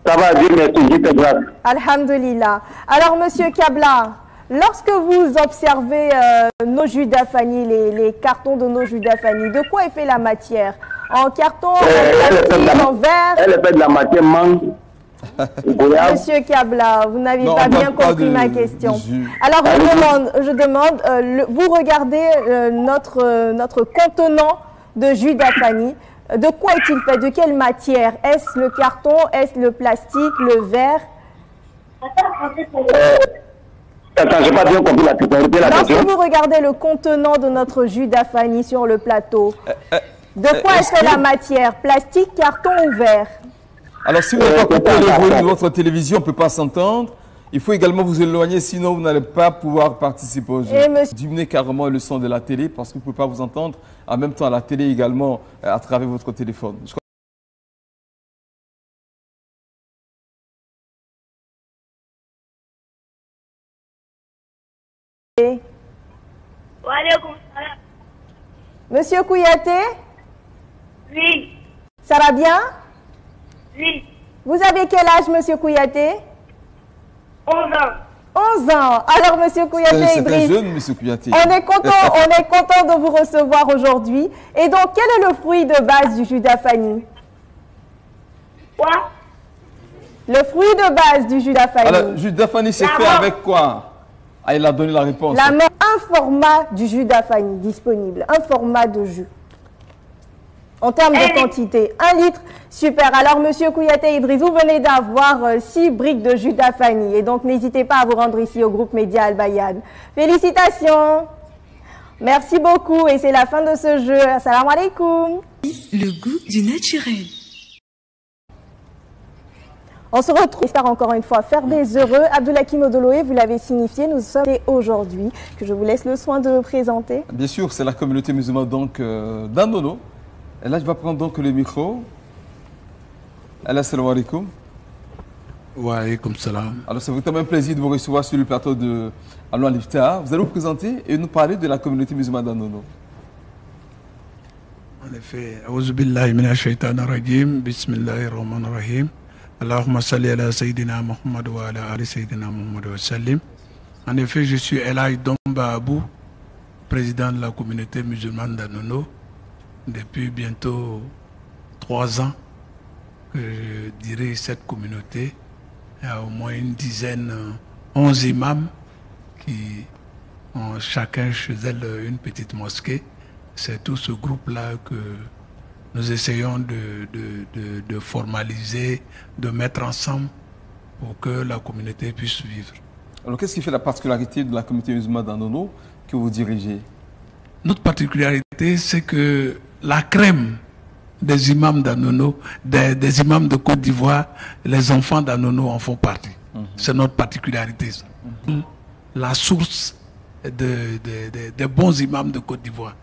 Ça va, Dieu merci, Dieu te grâce. Alhamdulillah. Alors, monsieur Kabla, lorsque vous observez nos jus d'Afani, les cartons de nos jus d'Afani, de quoi est fait la matière? En carton, en verre? Elle est faite de la matière mangue. Monsieur Kabla, vous n'avez pas bien compris ma question. Alors, je demande, vous regardez notre contenant de jus d'Afani. De quoi est-il fait? De quelle matière? Est-ce le carton? Est-ce le plastique? Le verre? Attends, je n'ai pas bien compris la question. Lorsque vous regardez le contenant de notre jus d'Afani sur le plateau, de quoi est-ce que la matière? Plastique, carton ou verre? Alors, si vous n'avez pas compris le volume de votre télévision, on ne peut pas s'entendre. Il faut également vous éloigner, sinon vous n'allez pas pouvoir participer au jeu. Diminuez carrément le son de la télé parce que vous ne pouvez pas vous entendre. En même temps, à la télé également, à travers votre téléphone. Monsieur Kouyaté? Oui. Ça va bien? Oui. Vous avez quel âge, monsieur Kouyaté? 11 ans. 11 ans. Alors, monsieur Kouyaté, Idriss, jeune, monsieur Kouyaté. On est content de vous recevoir aujourd'hui. Et donc, quel est le fruit de base du jus d'Afani? Quoi? Le fruit de base du jus d'Afani. Alors, le jus d'Afani, c'est fait avec quoi? Ah, il a donné la réponse. Un format du jus d'Afani disponible. Un format de jus. En termes de quantité, 1 litre, super. Alors, monsieur Kouyaté Idriss, vous venez d'avoir 6 briques de jus d'Afani. Et donc, n'hésitez pas à vous rendre ici au groupe Média Al Bayane. Félicitations. Merci beaucoup. Et c'est la fin de ce jeu. Assalamu alaikum. Le goût du naturel. On se retrouve, Iftar, encore une fois, fervez heureux. Abdoul Hakim Odouloye, vous l'avez signifié, nous sommes aujourd'hui, que je vous laisse le soin de présenter. Bien sûr, c'est la communauté musulmane, donc, d'Anono. Et là, je vais prendre donc le micro. Assalamu alaikum. Wa alaikum salam. Alors, c'est vraiment un plaisir de vous recevoir sur le plateau de Al Iftar. Vous allez vous présenter et nous parler de la communauté musulmane d'Anono. En effet, aouzou billahi minash shaitanir rajim, bismillahir rahmanir rahim. Allahumma salli ala Sayyidina Muhammad wa ala ali Sayyidina Muhammad wa sallim. En effet, je suis Elay Domba Abou, président de la communauté musulmane d'Anono. Depuis bientôt 3 ans que je dirige cette communauté. Il y a au moins une dizaine, 11 imams qui ont chacun chez elles une petite mosquée. C'est tout ce groupe-là que nous essayons de formaliser, de mettre ensemble pour que la communauté puisse vivre. Alors qu'est-ce qui fait la particularité de la communauté musulmane d'Anono que vous dirigez? Notre particularité, c'est que la crème des imams d'Anono, des imams de Côte d'Ivoire, les enfants d'Anono en font partie. C'est notre particularité. Ça. La source des bons imams de Côte d'Ivoire.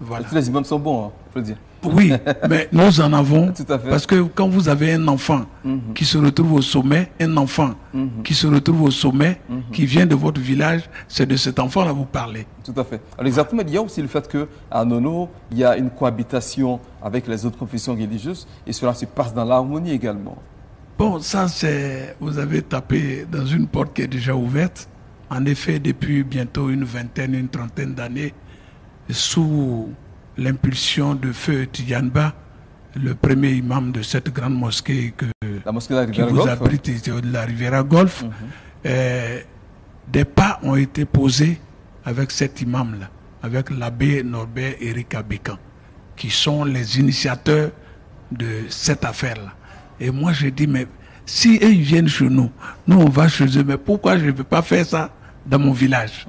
Voilà. Tous les imams sont bons, hein, faut le dire. Oui, mais nous en avons. Tout à fait. Parce que quand vous avez un enfant qui se retrouve au sommet, un enfant qui se retrouve au sommet, qui vient de votre village, c'est de cet enfant-là que vous parlez. Tout à fait. Alors exactement, il y a aussi le fait qu'à Nono, il y a une cohabitation avec les autres professions religieuses et cela se passe dans l'harmonie également. Bon, ça c'est... Vous avez tapé dans une porte qui est déjà ouverte. En effet, depuis bientôt une vingtaine, une trentaine d'années, sous... l'impulsion de feu Tijanba, le premier imam de cette grande mosquée que la mosquée de la qui vous abrite de la Rivière-Golf, des pas ont été posés avec cet imam-là, avec l'abbé Norbert Eric Abékan, qui sont les initiateurs de cette affaire-là. Et moi, j'ai dit, mais si eux ils viennent chez nous, nous on va chez eux, mais pourquoi je ne peux pas faire ça dans mon village?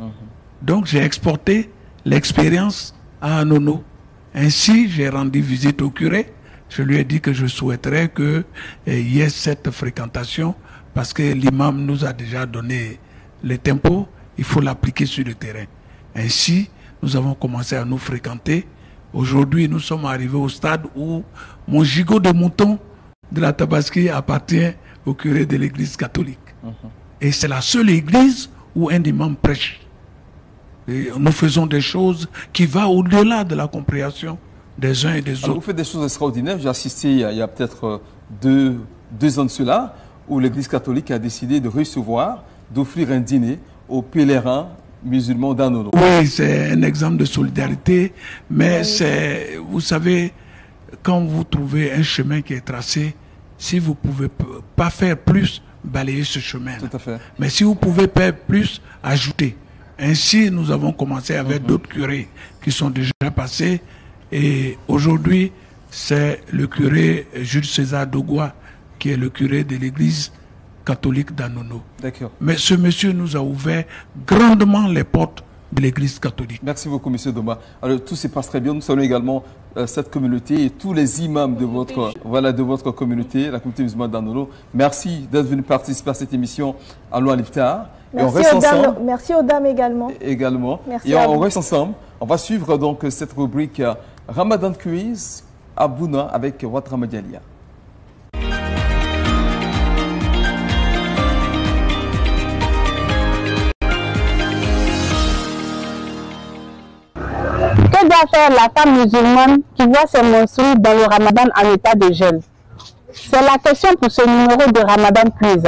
Donc j'ai exporté l'expérience à Anono. Ainsi, j'ai rendu visite au curé. Je lui ai dit que je souhaiterais qu'il y ait cette fréquentation parce que l'imam nous a déjà donné le tempo. Il faut l'appliquer sur le terrain. Ainsi, nous avons commencé à nous fréquenter. Aujourd'hui, nous sommes arrivés au stade où mon gigot de mouton de la Tabaski appartient au curé de l'église catholique. Et c'est la seule église où un imam prêche. Et nous faisons des choses qui vont au-delà de la compréhension des uns et des autres. Alors vous faites des choses extraordinaires. J'ai assisté il y a peut-être deux ans de cela, où l'Église catholique a décidé de recevoir, d'offrir un dîner aux pèlerins musulmans d'Anono. Oui, c'est un exemple de solidarité, mais c'est, vous savez, quand vous trouvez un chemin qui est tracé, si vous ne pouvez pas faire plus, balayez ce chemin. Tout à fait. Mais si vous pouvez faire plus, ajoutez. Ainsi, nous avons commencé avec d'autres curés qui sont déjà passés. Et aujourd'hui, c'est le curé Jules César Dogoua, qui est le curé de l'église catholique d'Anono. Mais ce monsieur nous a ouvert grandement les portes de l'église catholique. Merci beaucoup, monsieur Domba. Alors, tout se passe très bien. Nous saluons également cette communauté et tous les imams de votre, voilà, de votre communauté, la communauté musulmane d'Anono. Merci d'être venu participer à cette émission à l'Iftar. Merci aux dames également. Merci et on reste ensemble. On va suivre donc cette rubrique Ramadan Quiz à Buna avec Wat Ramadialia. Que doit faire la femme musulmane qui voit ses menstrues dans le Ramadan en état de jeûne? C'est la question pour ce numéro de Ramadan Quiz.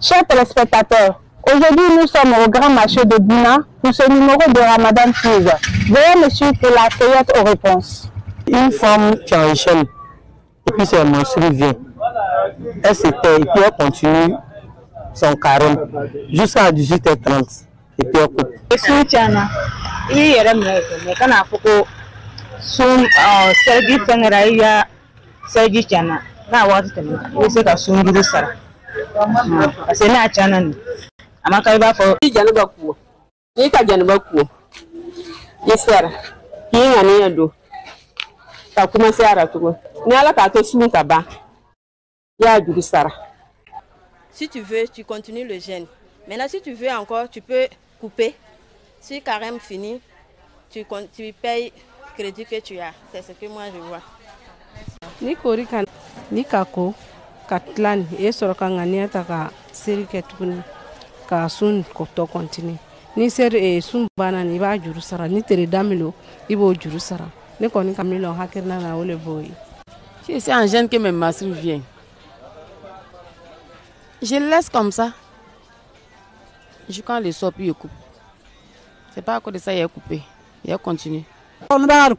Chers téléspectateurs, aujourd'hui nous sommes au grand marché de Buna pour ce numéro de Ramadan Quiz. Veuillez me suivre pour la cueillette aux réponses. Une femme qui enchaîne et puis ses menstrues viennent, elle se tait et puis elle continue son carême jusqu'à 18h30 et puis elle coupe. Je suis Tijanba. I yɛrɛ minɛ mɛ kana fɔ ko sun seliji fɛnkɛra i ka seliji tiɲɛna n'a waati tɛmɛna i bɛ se ka sun duuru sara parce que n'a tiɲɛna nin a ma kan i b'a fɔ i jɛnɛba kuwo n'i ka jɛnɛba kuwo i sera k'i ŋaniya don ka commencer a la tugun ni ala k'a to sun ka ban i y'a juru sara. Si tu veux, tu continues le jeûne. Maintenant, si tu veux encore, tu peux couper. Si carême fini, tu payes le crédit que tu as. C'est ce que moi je vois. Ni Korikan, ni Kako, Katlan, et Sorokangania, Taka, Siriketun, Kasun, Koto continue. Ni Ser et Sumbana, ni va Jurusara, ni Teredamilo, Ibo Jurusara. Ni Konikamilo, Hakerna, Oleboy. Je suis un jeune qui me massue vient. Je laisse comme ça. Je quand les sois plus coupe. C'est pas à cause de ça qu'il est coupé. Il a continué. Puis maintenant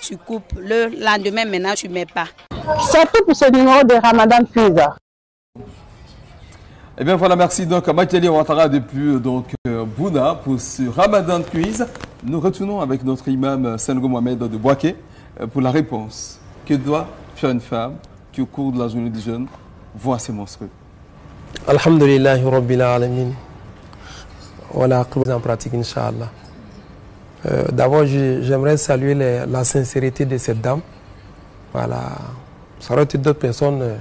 tu coupes, le lendemain maintenant tu ne mets pas. C'est tout pour ce numéro de Ramadan Quiz. Eh bien voilà, merci donc à Makeli Ouattara depuis donc Buna pour ce Ramadan Quiz. Nous retournons avec notre imam Sanogo Mohamed de Boaké pour la réponse. Que doit faire une femme qui au cours de la journée du jeûne voit ses monstres? Alhamdulillahi Rabbil Alamin. Voilà, en pratique, Inch'Allah. D'abord, j'aimerais saluer la sincérité de cette dame. Voilà. Ça aurait été d'autres personnes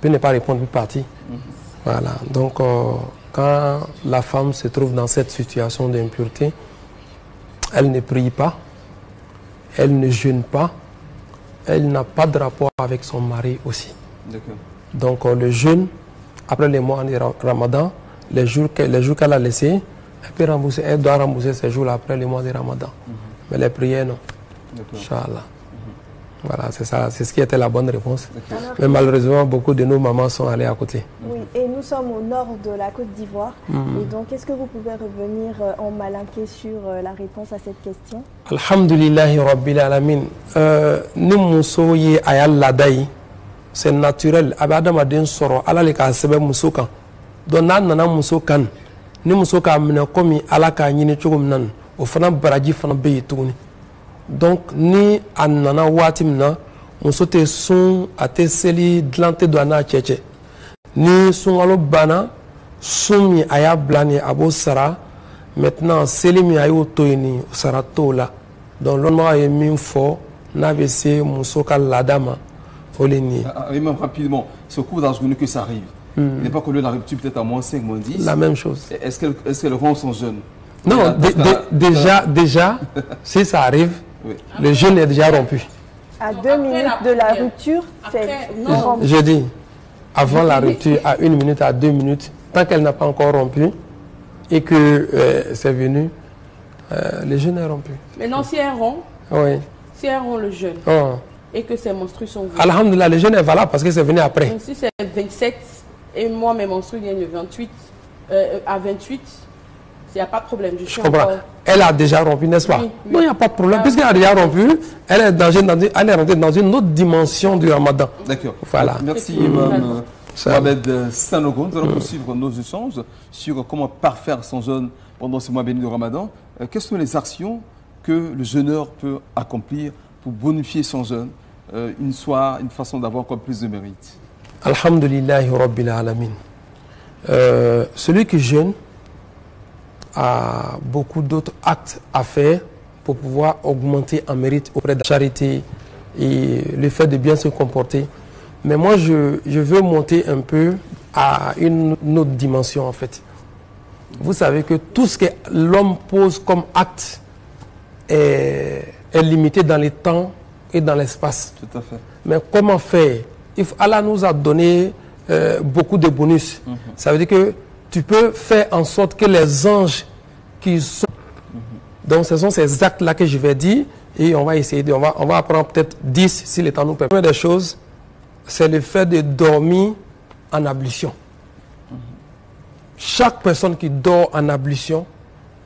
peut ne pas répondre pour partie. Voilà. Donc, quand la femme se trouve dans cette situation d'impureté, elle ne prie pas, elle ne jeûne pas, elle n'a pas de rapport avec son mari aussi. Donc, le jeûne, après les mois de Ramadan, les jours qu'elle a laissés, elle doit rembourser ces jours-là après les mois de Ramadan. Mais les prières, non. Inch'Allah. Voilà, c'est ça, c'est ce qui était la bonne réponse. Mais malheureusement, beaucoup de nos mamans sont allées à côté. Oui, et nous sommes au nord de la Côte d'Ivoire. Et donc, est-ce que vous pouvez revenir en malinqué sur la réponse à cette question? Alhamdulillahi Rabbil Alamin. C'est naturel. Abadam a d'un soro. Allah le ka sebe musoka. Donna nana musokan. Ni musoka amena komi alaka nyine chugum nan. Ofana baraji fana beyituni. Donc ni anana watimna musote sun ateseli dlante dwana cheche. Ni sun alo bana sumi aya blani abo sara. Maintenant selimi ayo toini sara tola. Donc l'onma est min fo navese musoka ladama. Même rapidement, ce cours dans le que ça arrive. Il n'est pas connu la rupture peut-être à moins 5, moins 10. La même chose. Est-ce qu'elle rend son jeûne? Non, là, déjà, si ça arrive, oui. Le jeûne est déjà rompu. À 2 minutes de la rupture, c'est rompu. Je dis, avant la rupture, à 1 minute, à 2 minutes, tant qu'elle n'a pas encore rompu et que c'est venu, le jeûne est rompu. Maintenant, si elle rompt, oui. Si elle rompt le jeûne. Oh. Et que ces menstrues sont venues. Alhamdoulilah, le jeûne est valable parce que c'est venu après. Donc si c'est 27 et moi mes menstrues viennent le 28, à 28, il n'y a pas de problème. Je comprends. Encore... Elle a déjà rompu, n'est-ce pas? Oui, oui. Non, il n'y a pas de problème. Ah, puisqu'elle a déjà rompu, elle est rentrée dans une autre dimension du Ramadan. D'accord. Voilà. Merci, Imam Sanogo. Nous allons poursuivre nos échanges sur comment parfaire son jeûne. pendant ce mois béni de Ramadan, quelles sont les actions que le jeûneur peut accomplir pour bonifier son jeûne, une soirée, une façon d'avoir encore plus de mérite? Alhamdulillahi Rabbil Alamin. Celui qui jeûne a beaucoup d'autres actes à faire pour pouvoir augmenter en mérite auprès de la charité et le fait de bien se comporter. Mais moi, je veux monter un peu à une autre dimension, en fait. Vous savez que tout ce que l'homme pose comme acte est limité dans le temps et dans l'espace. Tout à fait. Mais comment faire? Allah nous a donné beaucoup de bonus. Mm-hmm. Ça veut dire que tu peux faire en sorte que les anges qui sont... Mm-hmm. Donc ce sont ces actes-là que je vais dire et on va essayer, on va apprendre peut-être 10 si le temps nous permet. Première des choses, c'est le fait de dormir en ablution. Mm-hmm. Chaque personne qui dort en ablution,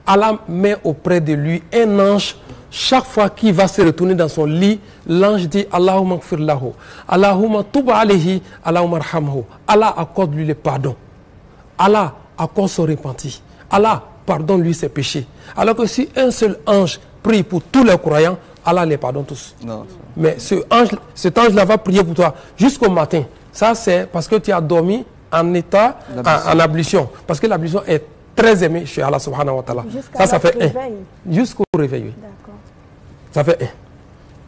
Allah met auprès de lui un ange. Chaque fois qu'il va se retourner dans son lit, l'ange dit Allahumma gfir lahu, Allahumma tub alayhi, Allahumma arhamhu. Allah accorde-lui le pardon. Allah accorde son repenti. Allah pardonne-lui ses péchés. Alors que si un seul ange prie pour tous les croyants, Allah les pardonne tous. Non, mais cet ange-là va prier pour toi jusqu'au matin. Ça, c'est parce que tu as dormi en état, en ablution. Parce que l'ablution est très aimée chez Allah subhanahu wa ta'ala. Ça fait un. Jusqu'au réveil. Ça fait un.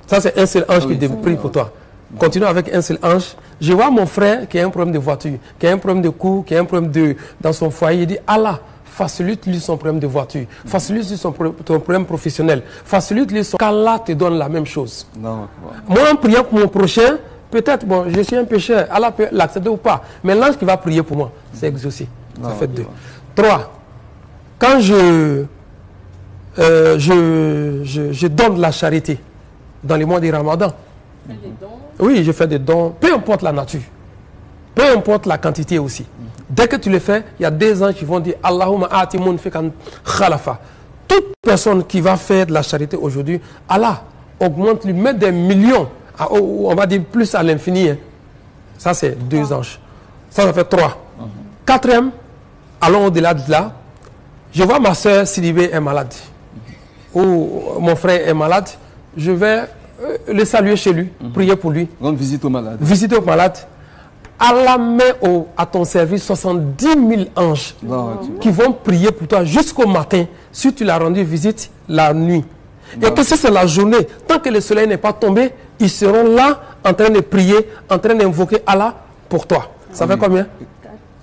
Ça, c'est un seul ange qui prie pour toi. Continuons avec un seul ange. Je vois mon frère qui a un problème de voiture, qui a un problème de cou, qui a un problème dans son foyer. Il dit Allah, facilite-lui son problème de voiture, facilite-lui ton problème professionnel, facilite-lui son... Qu'Allah te donne la même chose. Non. Moi, en priant pour mon prochain, peut-être, bon, je suis un pécheur, Allah peut l'accepter ou pas. Mais l'ange qui va prier pour moi, c'est exaucé. Ça fait deux. Trois, quand je donne de la charité dans les mois du Ramadan, oui, je fais des dons, peu importe la nature, peu importe la quantité aussi. Dès que tu le fais, il y a des anges qui vont dire Allahumma ati munfiqan khalafa. Toute personne qui va faire de la charité aujourd'hui, Allah augmente, lui met des millions, on va dire plus à l'infini. Ça, c'est deux anges. Ça fait trois. Quatrième, allons au-delà de là. Je vois ma soeur Sidibé est malade, ou mon frère est malade, je vais le saluer chez lui, prier pour lui. Grande visite aux malades. Visite aux malades. Allah met à ton service 70 000 anges qui vont prier pour toi jusqu'au matin si tu l'as rendu visite la nuit. Et que si c'est la journée, tant que le soleil n'est pas tombé, ils seront là en train de prier, en train d'invoquer Allah pour toi. Ça fait combien?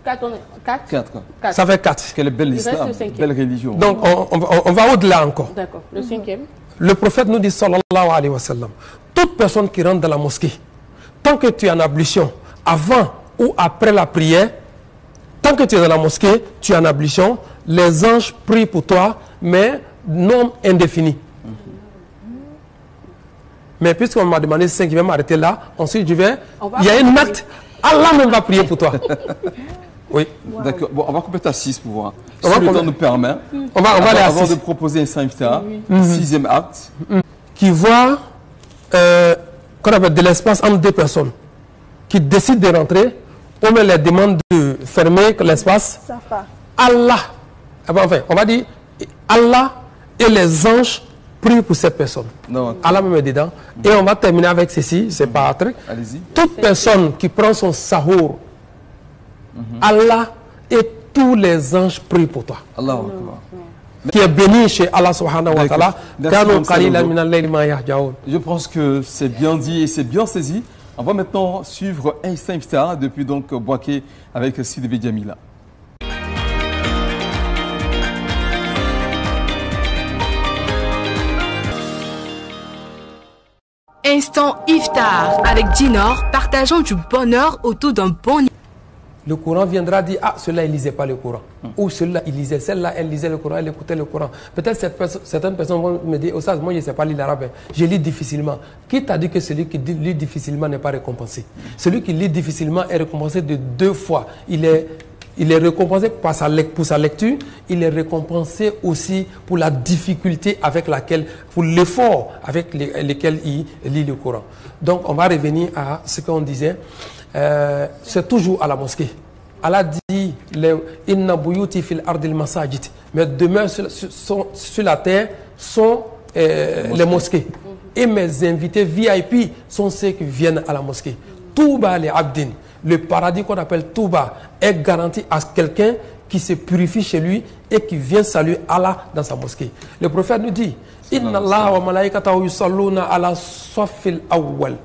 4. Ça fait 4. Quelle belle histoire, belle religion. Donc on va au-delà encore. D'accord, le cinquième. Le prophète nous dit sallallahu alayhi wa sallam, toute personne qui rentre dans la mosquée, tant que tu es en ablution, avant ou après la prière, tant que tu es dans la mosquée, tu es en ablution, les anges prient pour toi, mais non indéfini. Mais puisqu'on m'a demandé 5, je vais m'arrêter là. Ensuite, il y a un acte, Allah même va prier pour toi. Oui. Wow. D'accord. Bon, on va compléter à 6 pour voir. Si le temps nous permet, on va aller à 6. Avant de proposer un Saint-Iftar, sixième acte. Qui voit de l'espace entre deux personnes. Qui décide de rentrer, on met les demandes de fermer l'espace. Allah, enfin, on va dire, Allah et les anges prient pour cette personne. Non, Allah me met dedans. Et on va terminer avec ceci, c'est pas un truc. Toute personne qui prend son sahour, Allah et tous les anges prient pour toi. Allah qui est béni chez Allah subhanahu wa ta'ala. Je pense que c'est bien dit et c'est bien saisi. On va maintenant suivre Instant Iftar depuis donc Boaké avec Sidibé Djamila. Instant Iftar avec Dinor, partageons du bonheur autour d'un bon... Le Coran viendra dire, ah, celui-là, il lisait pas le Coran. Ou celui-là, il lisait. Celle-là, elle lisait le Coran, elle écoutait le Coran. Peut-être certaines personnes vont me dire, oh, ça, moi, je ne sais pas lire l'arabe. Je lis difficilement. Qui t'a dit que celui qui lit difficilement n'est pas récompensé? Celui qui lit difficilement est récompensé de 2 fois. Il est récompensé pour sa lecture. Il est récompensé aussi pour la difficulté avec laquelle, pour l'effort avec lequel il lit le Coran. Donc, on va revenir à ce qu'on disait. C'est toujours à la mosquée. Allah dit « Inna buyuti fil ardil masajid » mais demain sur la terre sont les mosquées. Et mes invités VIP sont ceux qui viennent à la mosquée. Touba les abdin, le paradis qu'on appelle Touba est garanti à quelqu'un qui se purifie chez lui et qui vient saluer Allah dans sa mosquée. Le prophète nous dit « Inna Allah wa malaikatahu yusalluna ala safil awwal »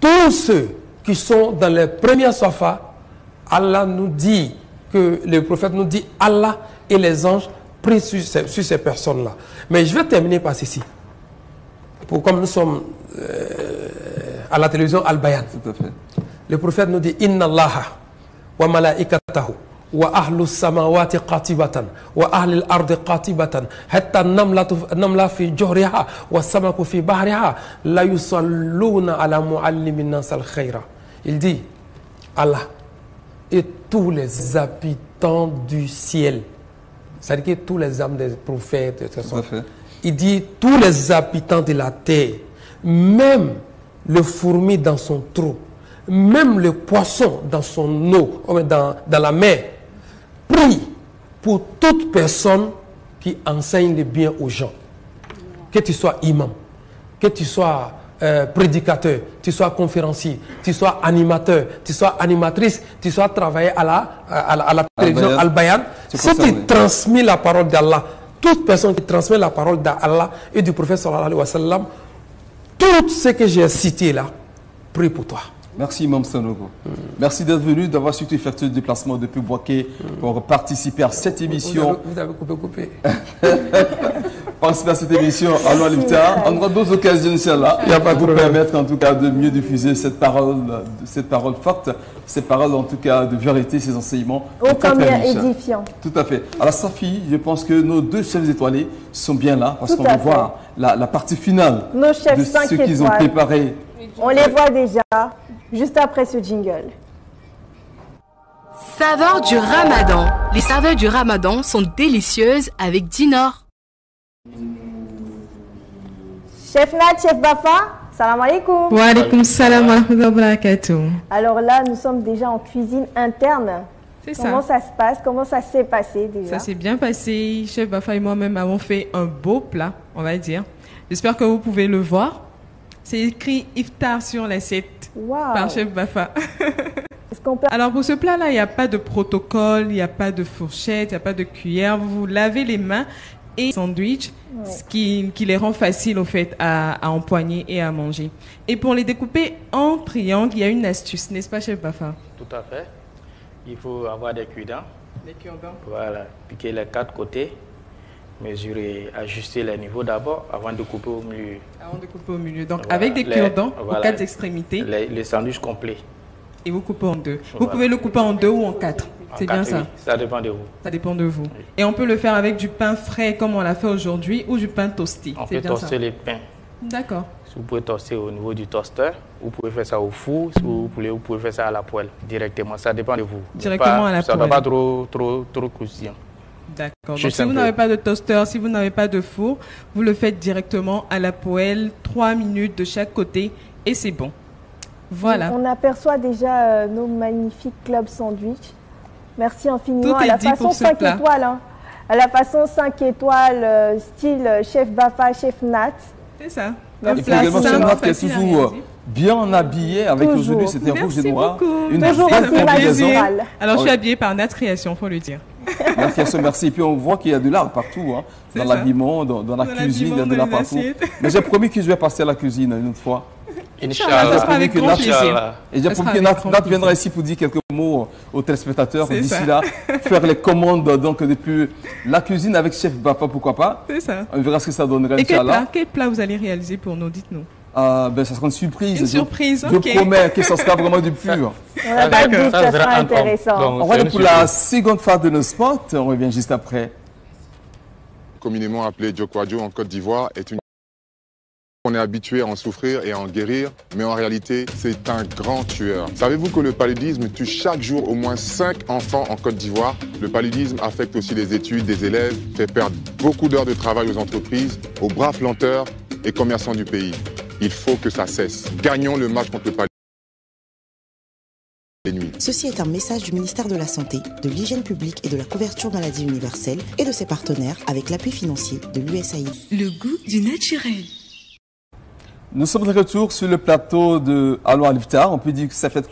Tous ceux qui sont dans les premiers safas, Allah nous dit, que le prophète nous dit, Allah et les anges prient sur ces personnes-là. Mais je vais terminer par ceci. Comme nous sommes à la télévision Al Bayane, le prophète nous dit, Inna Allaha wa malaikatahu wa ahlus samawati qatibatan wa ahlil ardi qatibatan hatta namla fi juhriha wa samaku fi bahriha la yusalluna ala muallimin nas al khayra. Il dit, Allah et tous les habitants du ciel. C'est-à-dire que tous les âmes des prophètes, etc. Il dit tous les habitants de la terre, même le fourmi dans son trou, même le poisson dans son eau, dans la mer, prie pour toute personne qui enseigne le bien aux gens. Que tu sois imam, que tu sois prédicateur, tu sois conférencier, tu sois animateur, tu sois animatrice, tu sois travaillé à la télévision Al Bayane. Si tu transmets la parole d'Allah, toute personne qui transmet la parole d'Allah et du prophète sallallahu alayhi wa sallam, tout ce que j'ai cité là, prie pour toi. Merci Imam Sanogo. Merci d'être venu, d'avoir surtout fait ce déplacement depuis Boaké pour participer à cette émission. Vous avez coupé. Participer à cette émission à l'Iftar. On aura d'autres occasions, Inch'Allah. Il n'y a pas de problème. Permettre en tout cas de mieux diffuser cette parole forte, cette parole en tout cas de vérité, ces enseignements. Oh, combien édifiant. Tout à fait. Alors Safi, je pense que nos deux chefs étoilés sont bien là parce qu'on va voir la partie finale nos chefs de ce qu'ils ont préparé. On les voit déjà, juste après ce jingle. Saveurs du Ramadan. Les saveurs du Ramadan sont délicieuses avec Dinor. Chef Nat, Chef Wafa, salam alaikum. Wa alaikum salam wa rahmatullahi wa barakatuh. Alors là, nous sommes déjà en cuisine interne. Comment ça se passe? Comment ça s'est passé déjà? Ça s'est bien passé. Chef Wafa et moi-même avons fait un beau plat, on va dire. J'espère que vous pouvez le voir. C'est écrit Iftar sur l'assiette par Chef Wafa. Alors pour ce plat-là, il n'y a pas de protocole, il n'y a pas de fourchette, il n'y a pas de cuillère. Vous lavez les mains et sandwich, ce qui les rend faciles au fait à empoigner et à manger. Et pour les découper en triangle, il y a une astuce, n'est-ce pas Chef Wafa? Tout à fait. Il faut avoir des cuillères. Des cuillères. Voilà, piquer les quatre côtés. Mesurer, ajuster les niveaux d'abord avant de couper au milieu. Avant de couper au milieu. Donc voilà, avec des cure-dents aux quatre extrémités. Les sandwichs complets. Et vous coupez en deux. Voilà. Vous pouvez le couper en deux ou en quatre. C'est bien ça. Oui. Ça dépend de vous. Ça dépend de vous. Oui. Et on peut le faire avec du pain frais comme on l'a fait aujourd'hui ou du pain toasté. On peut toaster les pains. D'accord. Si vous pouvez toaster au niveau du toaster, vous pouvez faire ça au four, si vous voulez, vous pouvez faire ça à la poêle directement. Ça dépend de vous. Directement à la poêle. Ça ne va pas trop croustillant. D'accord. Si vous n'avez pas de toaster, si vous n'avez pas de four, vous le faites directement à la poêle, 3 minutes de chaque côté et c'est bon. Voilà. On aperçoit déjà nos magnifiques club sandwich. Merci infiniment. À la façon 5 étoiles. Hein. À la façon 5 étoiles, style Chef Wafa, Chef Nat. C'est ça. Et puis également Chef Nat qui est toujours bien habillé avec aujourd'hui, c'était un rouge et noir. Toujours aussi mal. Alors je suis habillée par Nat Création, faut le dire. Merci. Et puis on voit qu'il y a de l'art partout, hein, dans l'habillement, dans la cuisine, il y a de l'art partout. Mais j'ai promis que je vais passer à la cuisine une autre fois. Inch'Allah. Et j'ai promis que Nat viendra ici pour dire quelques mots aux téléspectateurs. D'ici là, faire les commandes donc depuis la cuisine avec Chef Wafa, pourquoi pas. C'est ça. On verra ce que ça donnera, Inch'Allah. Et quel plat vous allez réaliser pour nous, dites-nous. Ça sera une surprise. Une surprise, ok. Je promets que ça sera vraiment du pur. Ça sera intéressant. On va pour la seconde phase de nos spots. On revient juste après. Communément appelé Djokwadjo en Côte d'Ivoire est une... On est habitué à en souffrir et à en guérir, mais en réalité, c'est un grand tueur. Savez-vous que le paludisme tue chaque jour au moins 5 enfants en Côte d'Ivoire? Le paludisme affecte aussi les études des élèves, fait perdre beaucoup d'heures de travail aux entreprises, aux braves planteurs et commerçants du pays. Il faut que ça cesse. Gagnons le match contre le paludisme. Ceci est un message du ministère de la Santé, de l'Hygiène publique et de la couverture maladie universelle et de ses partenaires avec l'appui financier de l'USAID. Le goût du naturel. Nous sommes de retour sur le plateau de Allo Al-Iftar. On peut dire que ça fait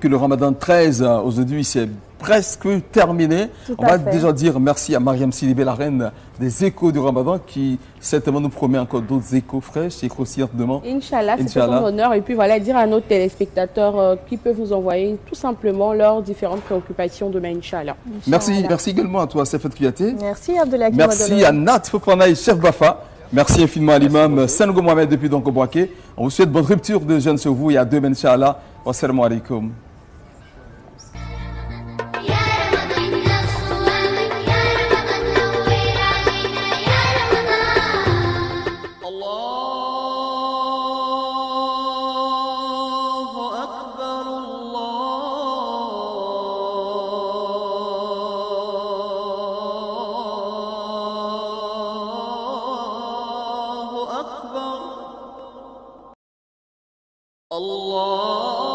que le Ramadan 13 aujourd'hui c'est presque terminé. On va déjà dire merci à Mariam Sidibé, la reine des échos du Ramadan, qui certainement nous promet encore d'autres échos fraîches et croustillantes demain. Inch'Allah, c'est un honneur. Et puis voilà, dire à nos téléspectateurs qui peuvent vous envoyer tout simplement leurs différentes préoccupations demain, Inch'Allah. Merci également à toi, Chef Nat. Merci Abdoul Hakim Odouloye. Merci à Nat Fofanaï, Chef Wafa. Merci infiniment à l'imam Sanogo Mohamed depuis donc au Boaké. On vous souhaite bonne rupture de jeunes sur vous et à demain, Inch'Allah. Wassalamu alaikum. Allah